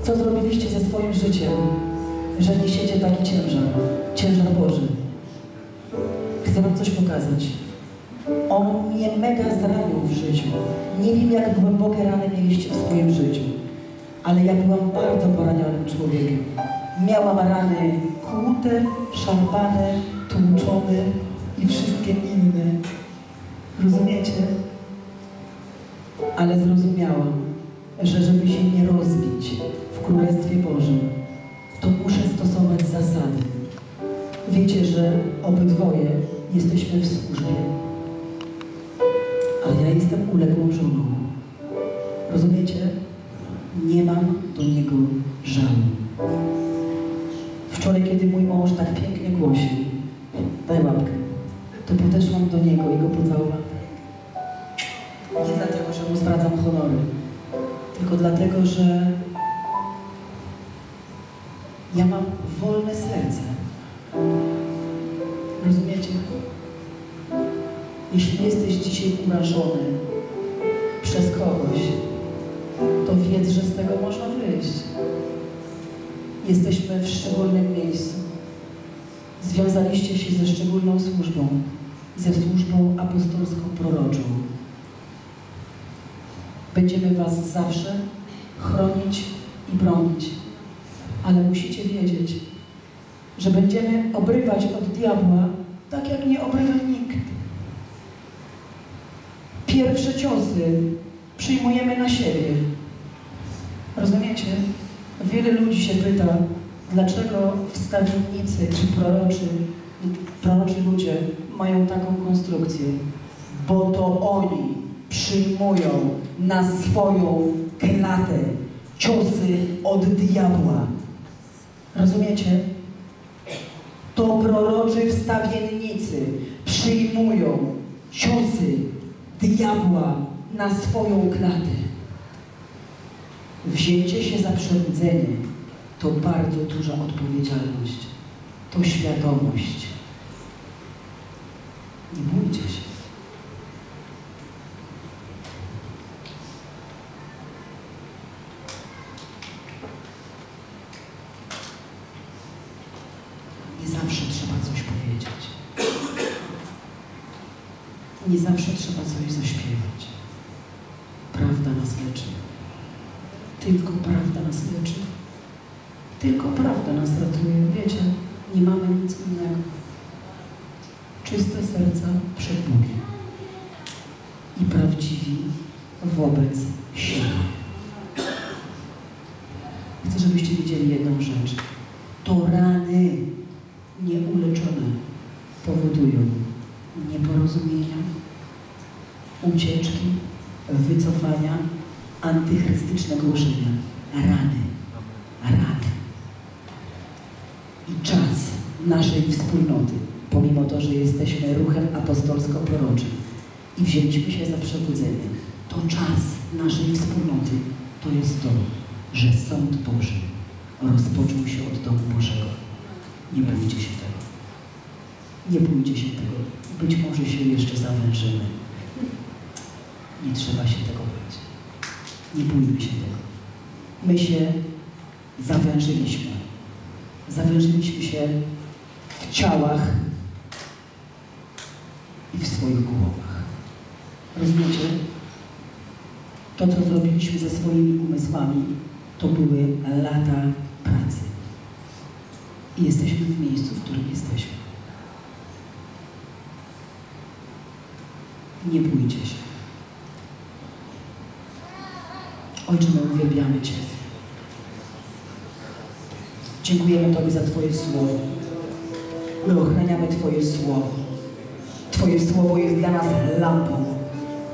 Co zrobiliście ze swoim życiem, że niesiecie taki ciężar, ciężar Boży? Chcę wam coś pokazać. On mnie mega zranił w życiu. Nie wiem, jak głębokie rany mieliście w swoim życiu, ale ja byłam bardzo poranionym człowiekiem. Miałam rany kłute, szarpane, tłuczone i wszystkie inne. Rozumiecie? Ale zrozumiałam, że żeby się nie rozbić w Królestwie Bożym, to muszę stosować zasady. Wiecie, że obydwoje jesteśmy w służbie, a ja jestem uległą żoną. Rozumiecie? Nie mam do niego żalu. Wczoraj, kiedy mój mąż tak pięknie głosił, daj łapkę, to podeszłam do niego i go pocałowałam. Nie dlatego, że mu zwracam honory, tylko dlatego, że ja mam wolne serce. Rozumiecie? Jeśli jesteś dzisiaj urażony przez kogoś, to wiedz, że z tego można wyjść. Jesteśmy w szczególnym miejscu. Związaliście się ze szczególną służbą, ze służbą apostolską, proroczą. Będziemy was zawsze chronić i bronić. Ale musicie wiedzieć, że będziemy obrywać od diabła, tak jak nie obrywa nikt. Pierwsze ciosy przyjmujemy na siebie. Rozumiecie? Wiele ludzi się pyta, dlaczego wstawiennicy czy proroczy, proroczy ludzie mają taką konstrukcję. Bo to oni przyjmują na swoją klatę ciosy od diabła. Rozumiecie? To proroczy wstawiennicy przyjmują ciosy diabła na swoją klatę. Wzięcie się za przemówienie to bardzo duża odpowiedzialność. To świadomość. Nie bójcie się. Zawsze trzeba coś powiedzieć. Nie zawsze trzeba coś zaśpiewać. Prawda nas leczy. Tylko prawda nas leczy. Tylko prawda nas ratuje. Wiecie, nie mamy nic innego. Czyste serca przed Bogiem. I prawdziwi wobec siebie. Chcę, żebyście wiedzieli jedną rzecz. To rany nieuleczone powodują nieporozumienia, ucieczki, wycofania, antychrystyczne głoszenia, rany, rany. I czas naszej wspólnoty, pomimo to, że jesteśmy ruchem apostolsko-proroczym i wzięliśmy się za przebudzenie, to czas naszej wspólnoty to jest to, że sąd Boży rozpoczął się od domu Bożego. Nie bójcie się tego. Nie bójcie się tego. Być może się jeszcze zawężymy. Nie trzeba się tego bać. Nie bójmy się tego. My się zawężyliśmy. Zawężyliśmy się w ciałach i w swoich głowach. Rozumiecie? To, co zrobiliśmy ze swoimi umysłami, to były lata pracy. I jesteśmy w miejscu, w którym jesteśmy. Nie bójcie się. Ojcze, my uwielbiamy Cię. Dziękujemy Tobie za Twoje Słowo. My ochraniamy Twoje Słowo. Twoje Słowo jest dla nas lampą.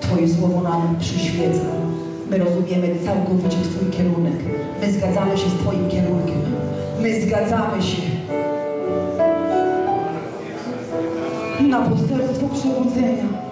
Twoje Słowo nam przyświeca. My rozumiemy całkowicie Twój kierunek. My zgadzamy się z Twoim kierunkiem. My zgadzamy się na poselstwo przebudzenia.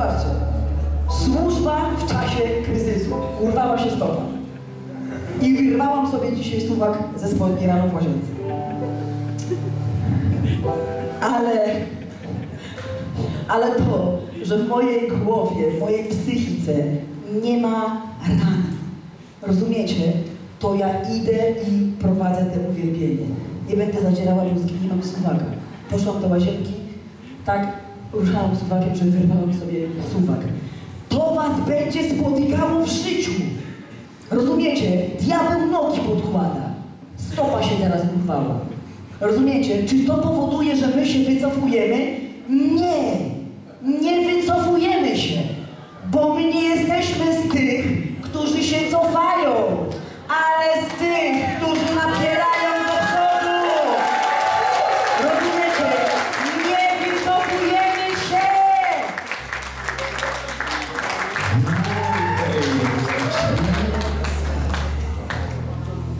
Zobaczcie. Służba w czasie kryzysu. Urwała się stopa. I wyrwałam sobie dzisiaj suwak ze spodni rano w łazience. Ale... Ale to, że w mojej głowie, w mojej psychice nie ma ran. Rozumiecie? To ja idę i prowadzę te uwielbienie. Nie będę zadzierała ludzki, nie mam suwaka. Poszłam do łazienki, tak ruszałam suwakiem, że wyrwałam sobie suwak. To was będzie spotykało w życiu. Rozumiecie? Diabeł nogi podkłada. Stopa się teraz urwała. Rozumiecie? Czy to powoduje, że my się wycofujemy? Nie! Nie wycofujemy się, bo my nie jesteśmy z tych, którzy się cofają, ale z tych, którzy napierają do przodu. Rozumiecie? Nie wycofujemy się!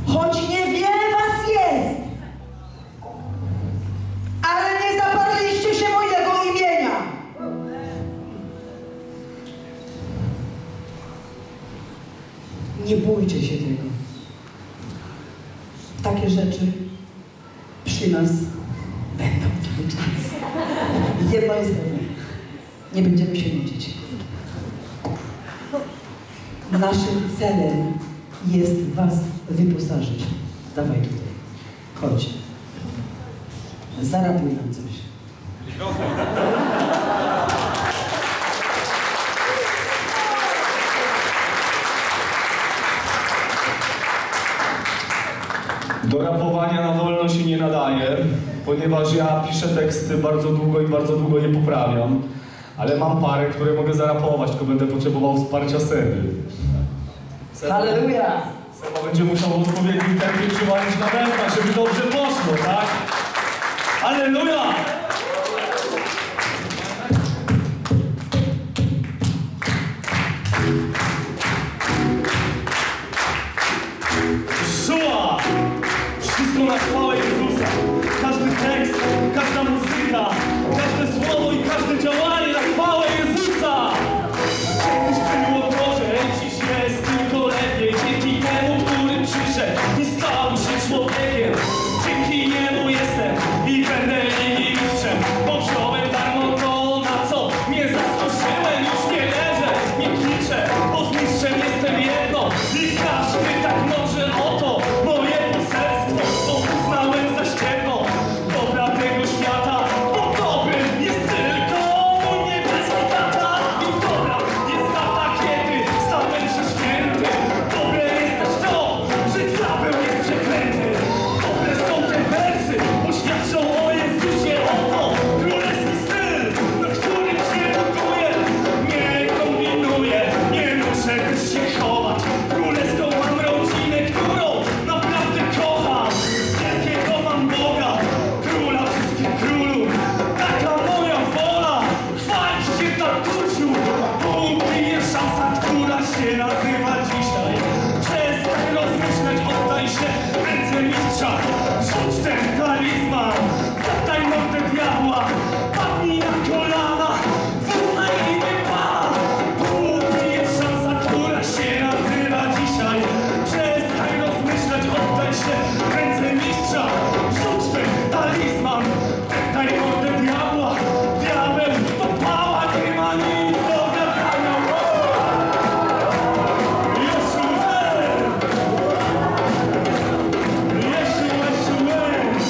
Choć niewiele was jest, ale nie zaparliście się mojego imienia. Nie bójcie się tego. Takie rzeczy przy nas będą cały czas. Jedno jest pewne. Nie będziemy się nudzić. Naszym celem jest was wyposażyć. Dawaj tutaj. Chodź. Zarabuj nam coś. Do rapowania na wolno się nie nadaje, ponieważ ja piszę teksty bardzo długo i bardzo długo je poprawiam, ale mam parę, które mogę zarapować, tylko będę potrzebował wsparcia Seby. Halleluja! Seba będzie musiał w odpowiednim tempie przywalić na bębnach, żeby dobrze poszło, tak? Halleluja! Na chwałę Jezusa. Każdy tekst, każda muzyka, każde słowo i każde działanie na chwałę Jezusa. Kiedyś było gorzej, dziś jest tylko lepiej. Dzięki temu, który przyszedł, nie stał się człowiekiem. Dzięki niemu jestem i będę jej mistrzem. Bo wziąłem darmo to, na co nie zasłużyłem. Już nie leżę, nie krzyczę, bo z mistrzem jestem jedno. I każdy tak może o to. Rzuć ten talizman, daj mordę diabła, padnij na kolana, wyznaj imię Pana. Póki jest szansa, która się nazywa dzisiaj. Przestań rozmyślać, oddaj się w ręce mistrza. Rzuć ten talizman, daj mordę diabła, diabeł to pała, nie ma nic do gadania. Yes, you will.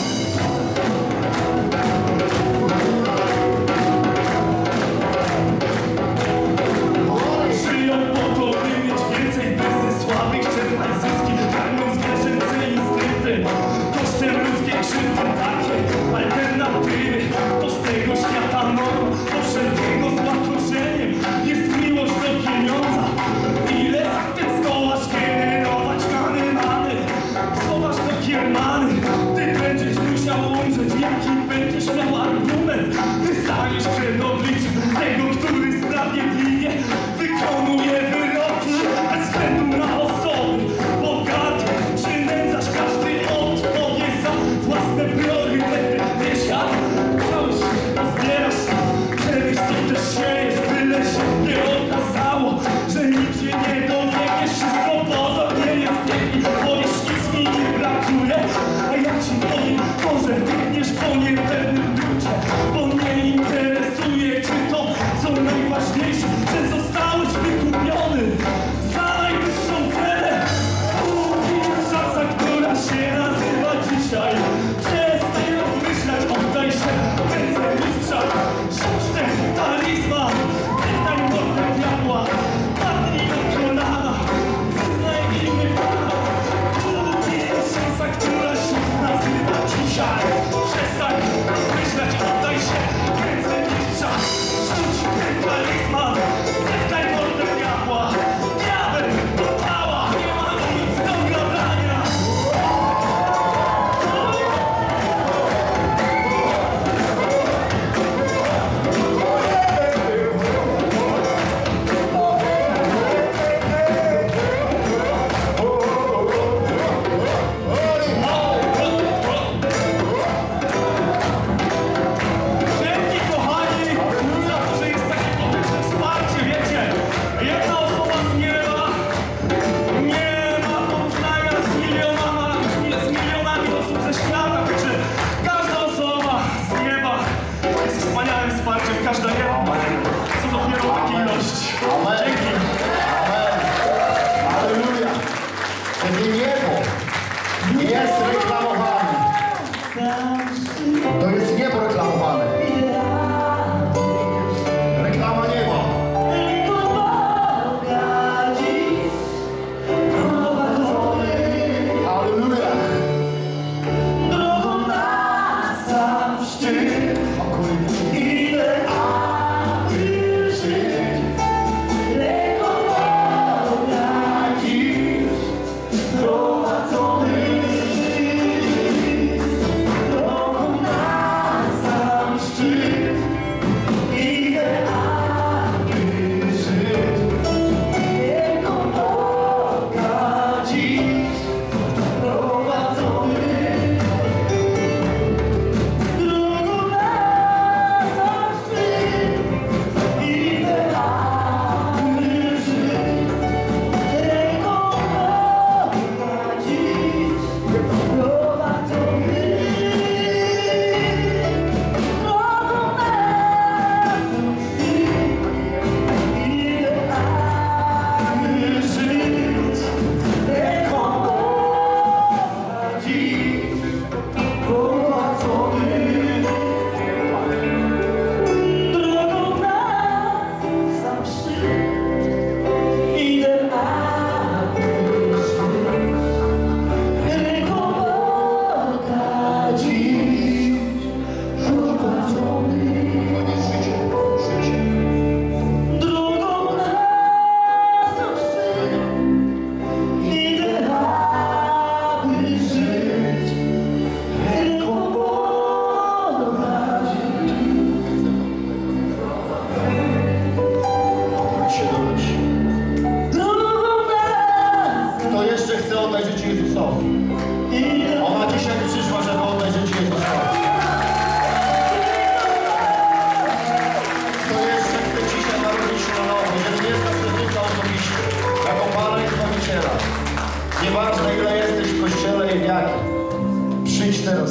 jaki. Przyjdź teraz.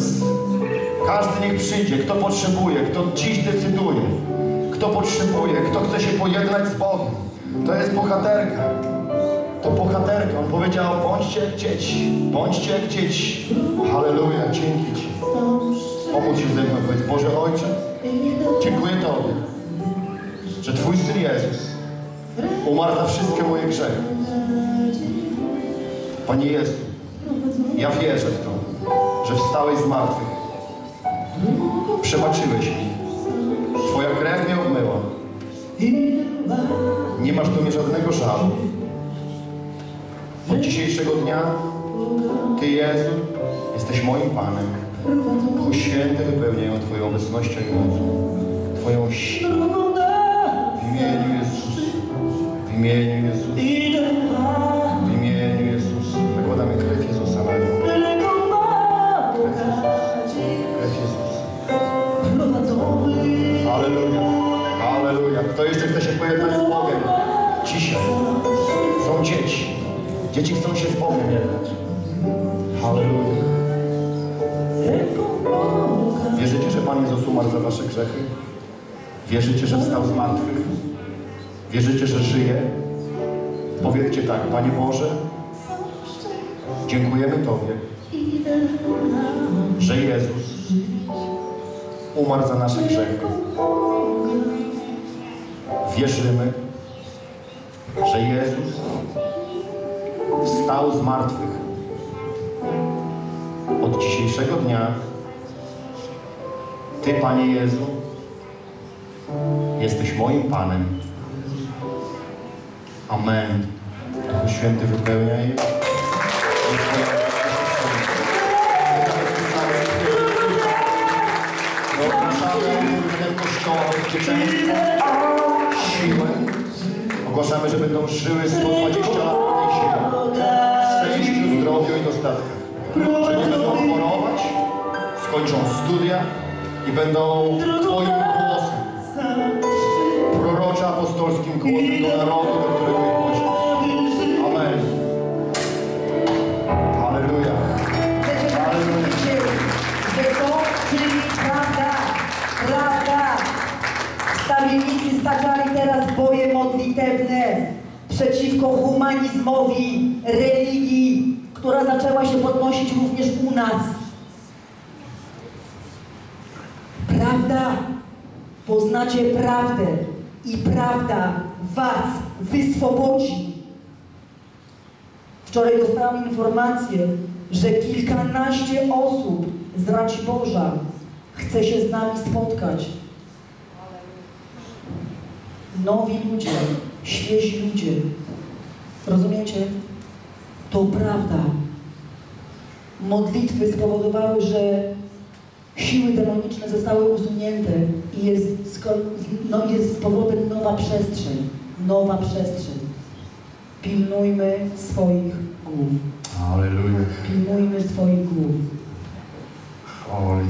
Każdy niech przyjdzie, kto potrzebuje, kto dziś decyduje, kto potrzebuje, kto chce się pojednać z Bogiem. To jest bohaterka. To bohaterka. On powiedział, bądźcie jak dzieci, bądźcie jak dzieci. Halleluja, dzięki Ci. Pomóż się ze mną, powiedz, Boże Ojcze, dziękuję Tobie, że Twój Syn Jezus umarł za wszystkie moje grzechy. Panie Jezu, ja wierzę w to, że wstałeś z martwych. Przebaczyłeś mi. Twoja krew mnie obmyła. Nie masz do mnie żadnego żalu. Od dzisiejszego dnia Ty, Jezu, jesteś moim Panem. Duch Święty wypełnia ją Twoją obecnością i mocą. Twoją siłą. W imieniu Jezusa. W imieniu Jezusa. Halleluja, halleluja. Kto jeszcze chce się pojednać z Bogiem? Dzisiaj są dzieci. Dzieci chcą się z Bogiem jednać. Halleluja. Wierzycie, że Pan Jezus umarł za wasze grzechy? Wierzycie, że wstał z martwych? Wierzycie, że żyje? Powiedzcie tak, Panie Boże, dziękujemy Tobie, że Jezus umarł za nasze grzechy. Wierzymy, że Jezus wstał z martwych. Od dzisiejszego dnia Ty, Panie Jezu, jesteś moim Panem. Amen. Duch Święty wypełnia je. Siłę. Ogłaszamy, że będą żyły sto dwadzieścia lat tej siły. szczęściu, zdrowiu i dostatku. Że nie będą chorować, skończą studia i będą Twoim głosem. Proroczo apostolskim głosem do narodu, do którego ich głosisz. Amen. Halleluja. Halleluja. Stawiennicy staczali teraz boje modlitewne przeciwko humanizmowi, religii, która zaczęła się podnosić również u nas. Prawda? Poznacie prawdę i prawda was wyswobodzi. Wczoraj dostałam informację, że kilkanaście osób z Raciborza chce się z nami spotkać. Nowi ludzie, świeżi ludzie. Rozumiecie? To prawda. Modlitwy spowodowały, że siły demoniczne zostały usunięte i jest, no, jest z powrotem nowa przestrzeń. Nowa przestrzeń. Pilnujmy swoich głów. Alleluja. Pilnujmy swoich głów. Holy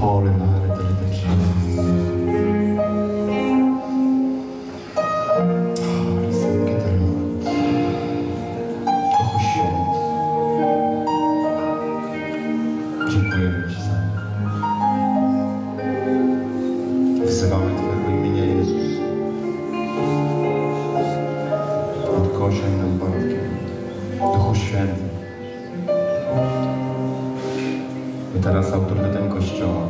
Pole mare delle decine. Ora sembreranno poco scelto. Dziękujemy Ci za. Wzywamy Twojego imienia Jezus. Odkorzeń nam barwkiem. Duchu Święty. I teraz autorytetem Kościoła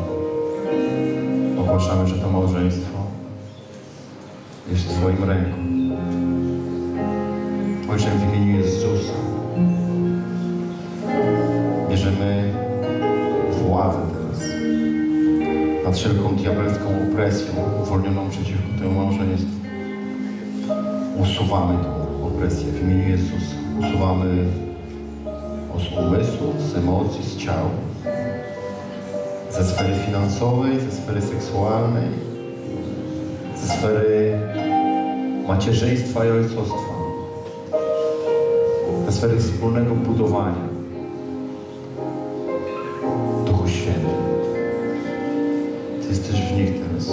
ogłaszamy, że to małżeństwo jest w Twoim ręku. Ojcze, w imieniu Jezusa bierzemy władzę teraz nad wszelką diabelską opresją uwolnioną przeciwko temu małżeństwu. Usuwamy tą opresję w imieniu Jezusa. Usuwamy z umysłu, z emocji, z ciała, ze sfery finansowej, ze sfery seksualnej, ze sfery macierzyństwa i ojcostwa, ze sfery wspólnego budowania. Duchu Święty, Ty jesteś w nich teraz.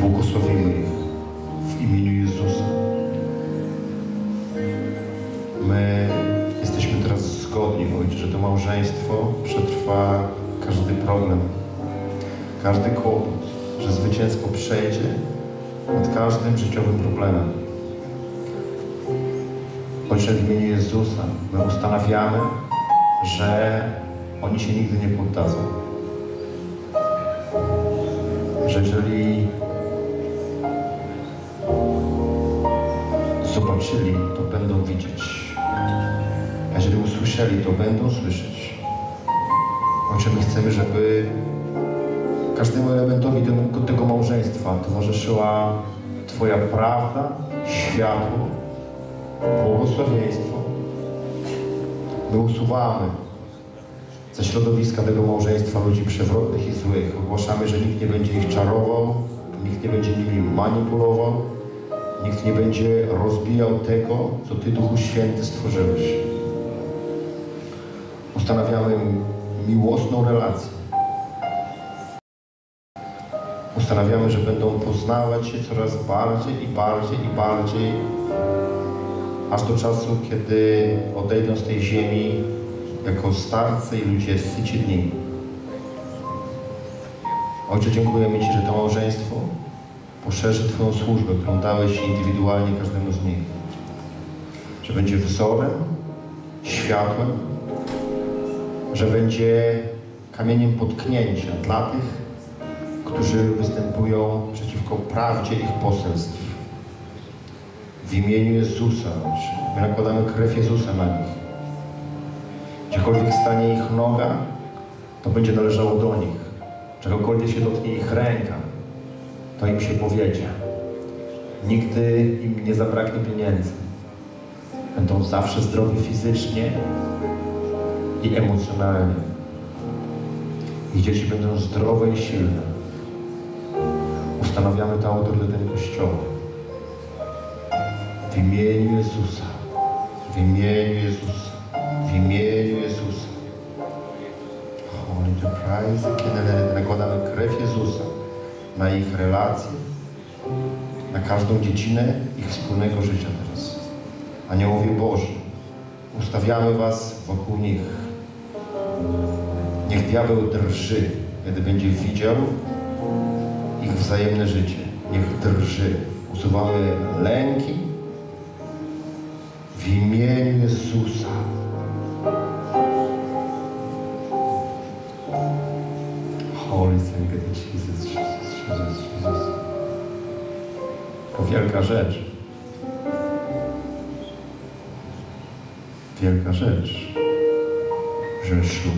Błogosławimy ich w imieniu Jezusa. My jesteśmy teraz zgodni, Ojcze, że to małżeństwo przetrwa każdy problem, każdy kłopot, że zwycięstwo przejdzie nad każdym życiowym problemem. Ojcze, w imieniu Jezusa my ustanawiamy, że oni się nigdy nie poddadzą. Że jeżeli zobaczyli, to będą widzieć. A jeżeli usłyszeli, to będą słyszeć. Ojcze, my chcemy, żeby każdemu elementowi tego, tego małżeństwa towarzyszyła Twoja prawda, światło, błogosławieństwo. My usuwamy ze środowiska tego małżeństwa ludzi przewrotnych i złych. Ogłaszamy, że nikt nie będzie ich czarował, nikt nie będzie nimi manipulował, nikt nie będzie rozbijał tego, co Ty, Duchu Święty, stworzyłeś. Ustanawiamy miłosną relację. Ustanawiamy, że będą poznawać się coraz bardziej i bardziej i bardziej, aż do czasu, kiedy odejdą z tej ziemi jako starcy i ludzie syci dni. Ojcze, dziękujemy Ci, że to małżeństwo poszerzy Twoją służbę, którą dałeś indywidualnie każdemu z nich. Że będzie wzorem, światłem, że będzie kamieniem potknięcia dla tych, którzy występują przeciwko prawdzie ich poselstw. W imieniu Jezusa, my nakładamy krew Jezusa na nich. Gdziekolwiek stanie ich noga, to będzie należało do nich. Czegokolwiek się dotknie ich ręka, to im się powiedzie. Nigdy im nie zabraknie pieniędzy. Będą zawsze zdrowi fizycznie i emocjonalnie. Ich dzieci będą zdrowe i silne. Ustanawiamy to autorytetem Kościoła. W imieniu Jezusa. W imieniu Jezusa. W imieniu Jezusa. Holy Prize, kiedy nakładamy krew Jezusa na ich relacje, na każdą dziecinę ich wspólnego życia teraz. Aniołowie Boży, ustawiamy Was wokół nich. Niech diabeł drży, kiedy będzie widział ich wzajemne życie. Niech drży. Usuwamy lęki w imieniu Jezusa. Holy Spirit, Jesus, Jesus, Jesus, Jesus. To wielka rzecz. Wielka rzecz, że ślub.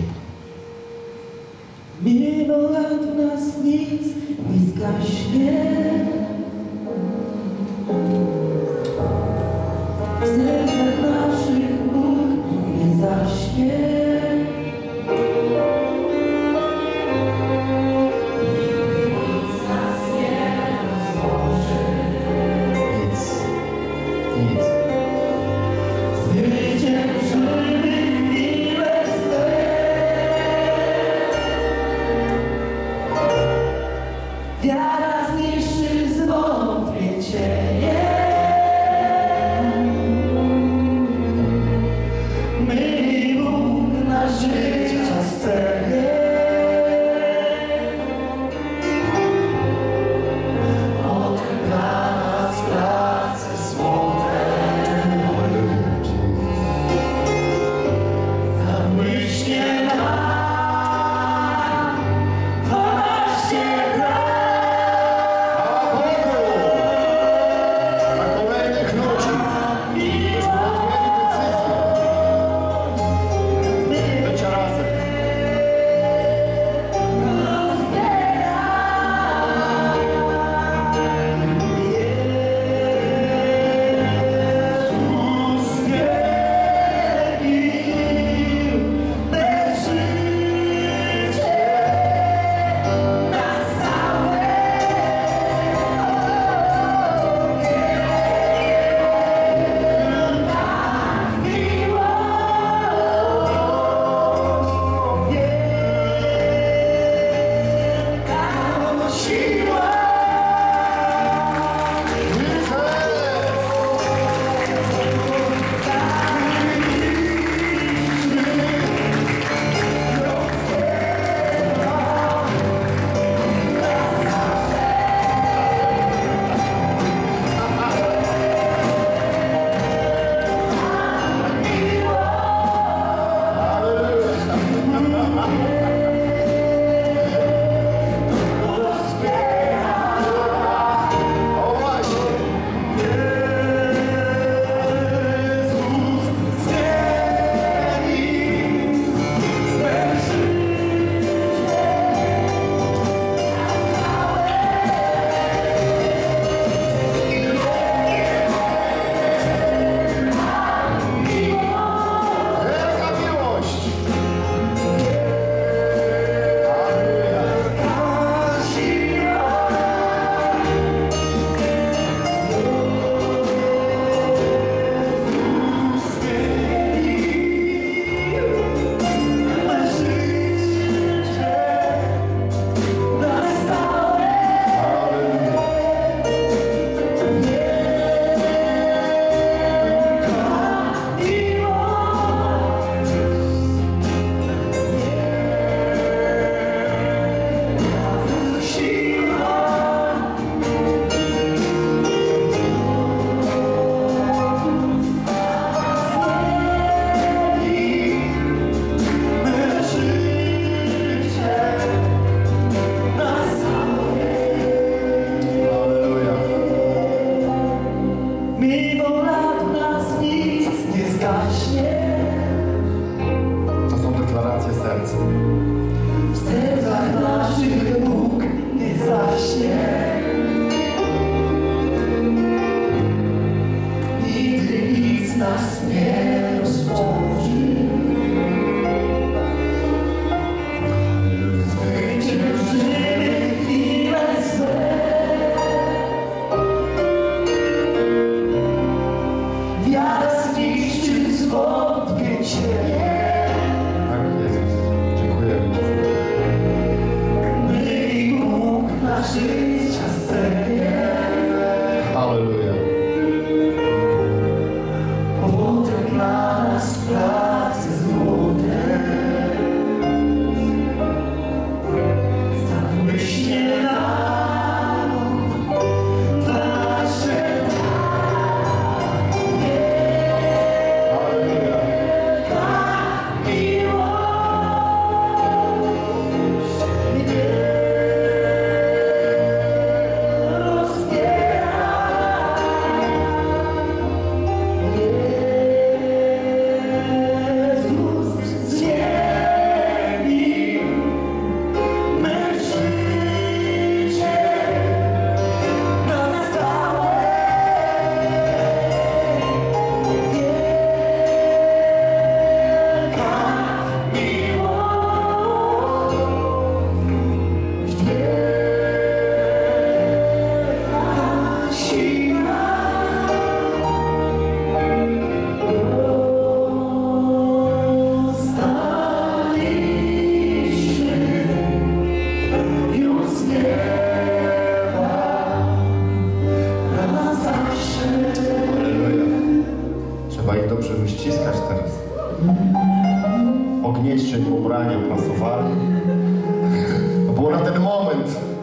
Mimo lat w nas nic nie zgaśnie. W sercach naszych Bóg nie zaśnie. Nic nas nie rozłoży. Nic, nic. Zwyciężymy. Thank you. Wiara zniszczy zwątpień cienie. My Bóg nasz życia scenie. Pomyślnie nam, pomyślnie nam.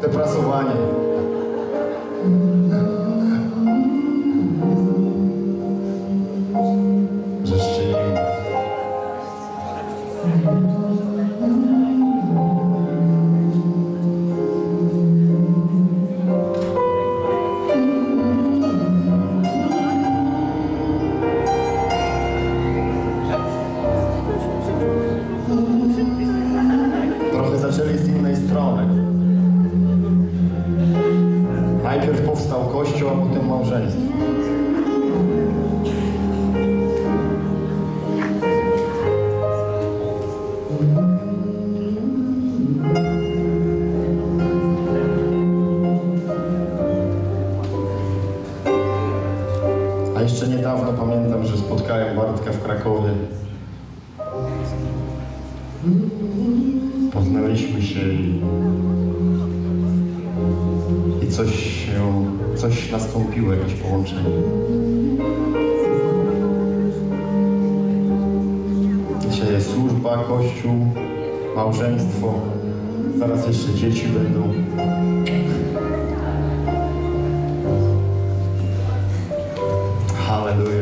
deprasowanie. Małżeństwo, zaraz jeszcze dzieci będą. Halleluja.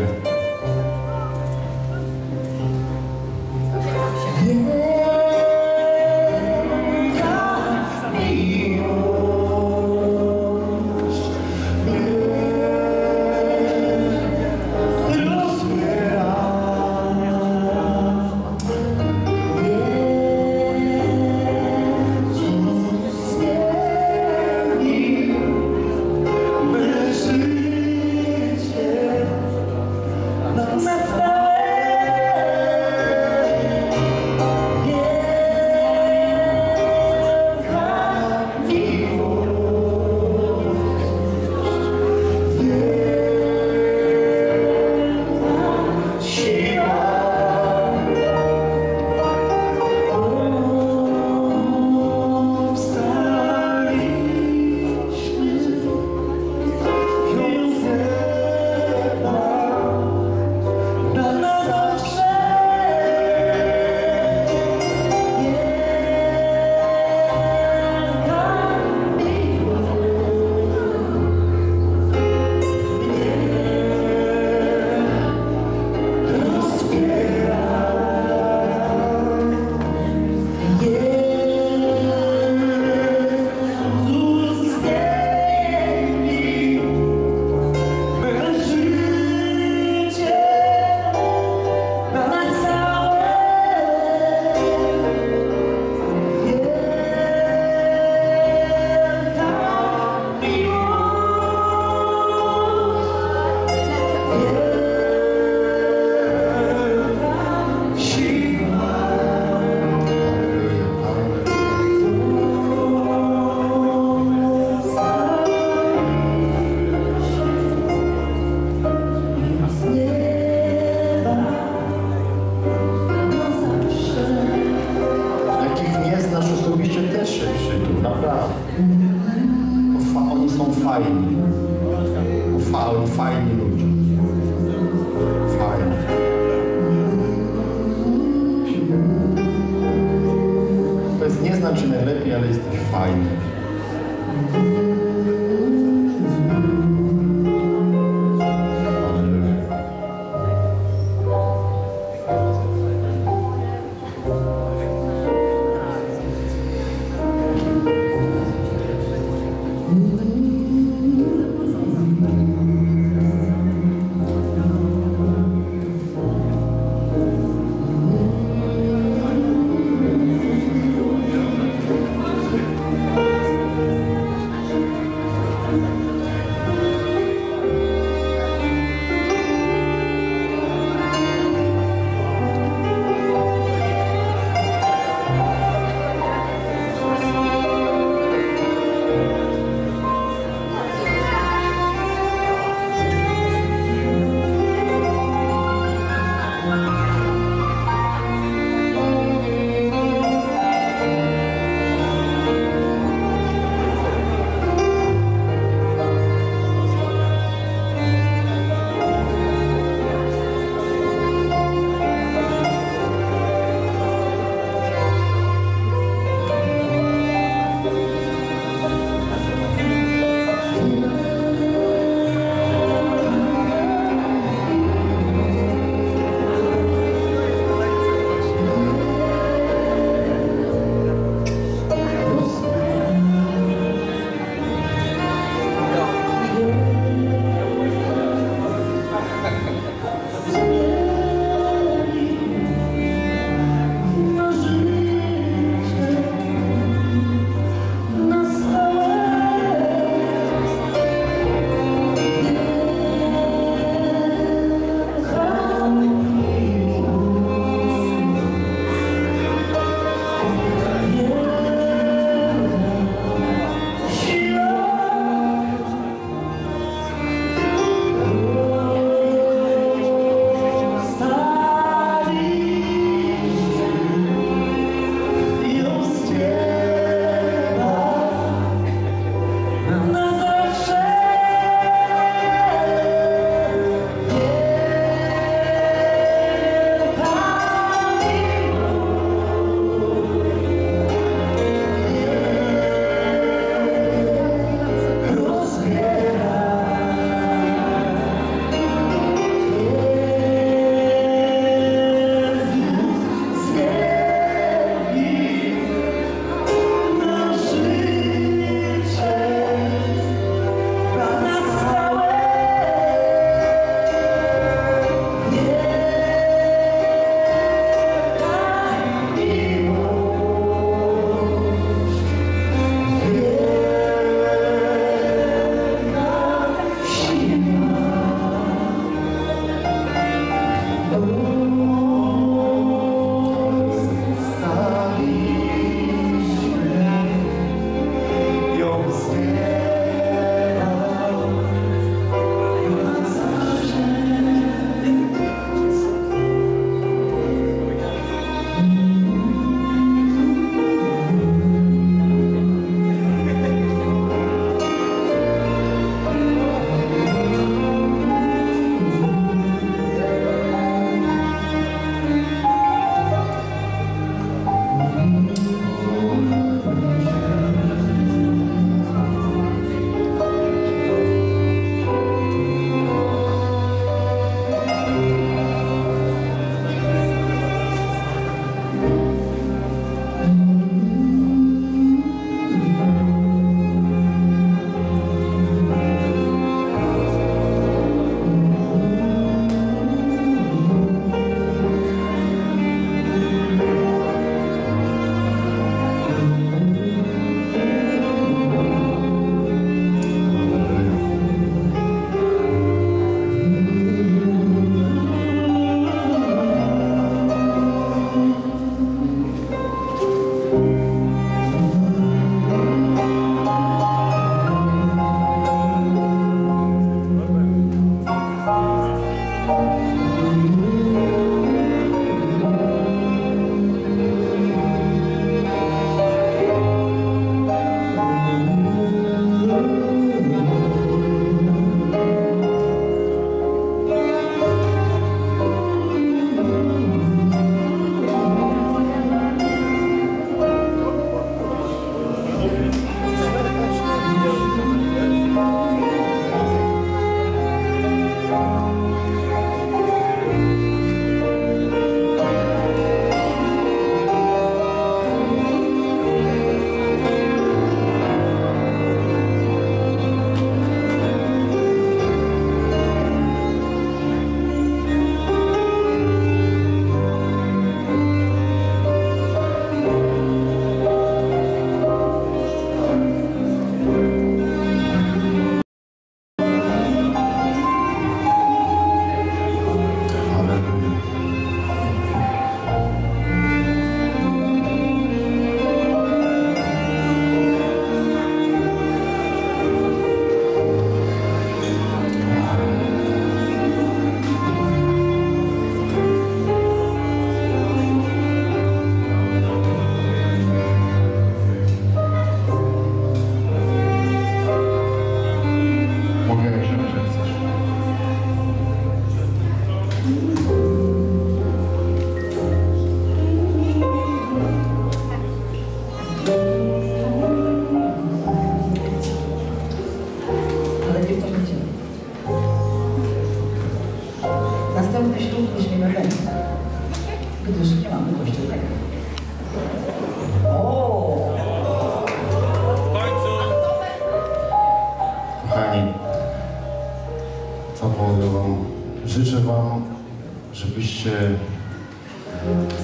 Czy...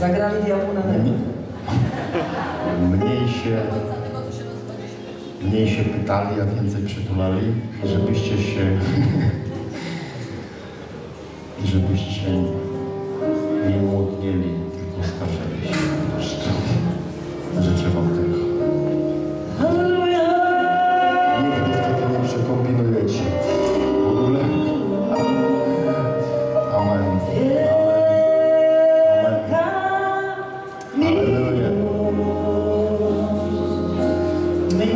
Zagrali diabłu na drewno. Mniej się... Mniej się pytali, a więcej przytulali, żebyście się... I żebyście nie młodnieli, tylko starzeli się po prostu. Życzę wam tego. Nikt niestety nie przekombinujecie. W ogóle. Amen. Amen. Alleluja. Amen.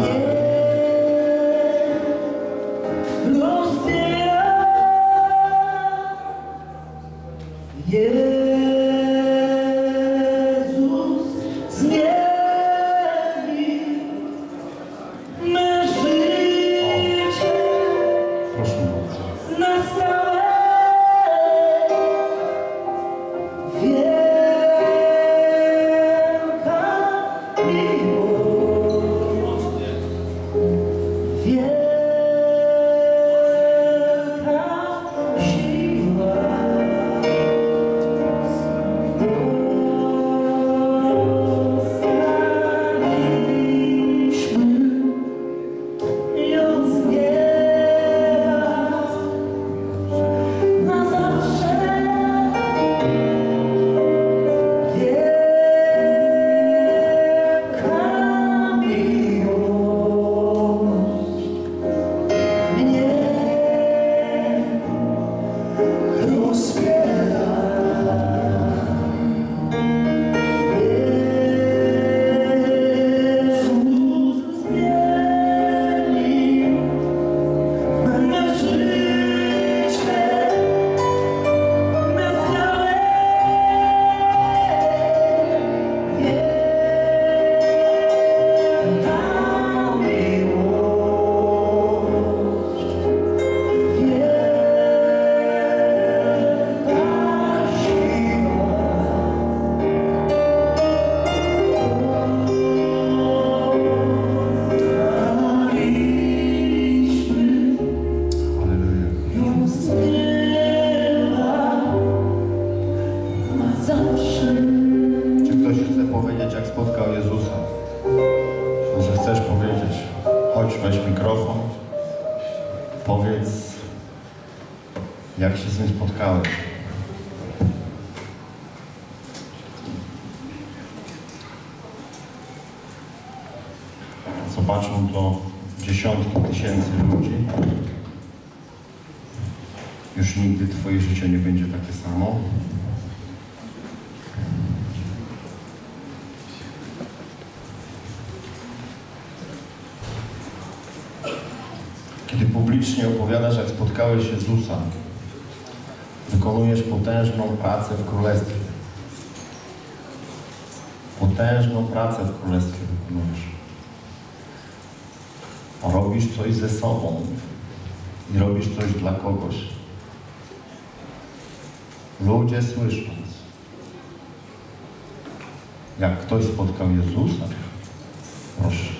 Jak się z nim spotkałeś? Zobaczą to dziesiątki tysięcy ludzi. Już nigdy twoje życie nie będzie takie samo. Kiedy publicznie opowiadasz, jak spotkałeś Jezusa, wykonujesz potężną pracę w Królestwie. Potężną pracę w Królestwie wykonujesz. Robisz coś ze sobą i robisz coś dla kogoś. Ludzie słysząc, jak ktoś spotkał Jezusa, proszę,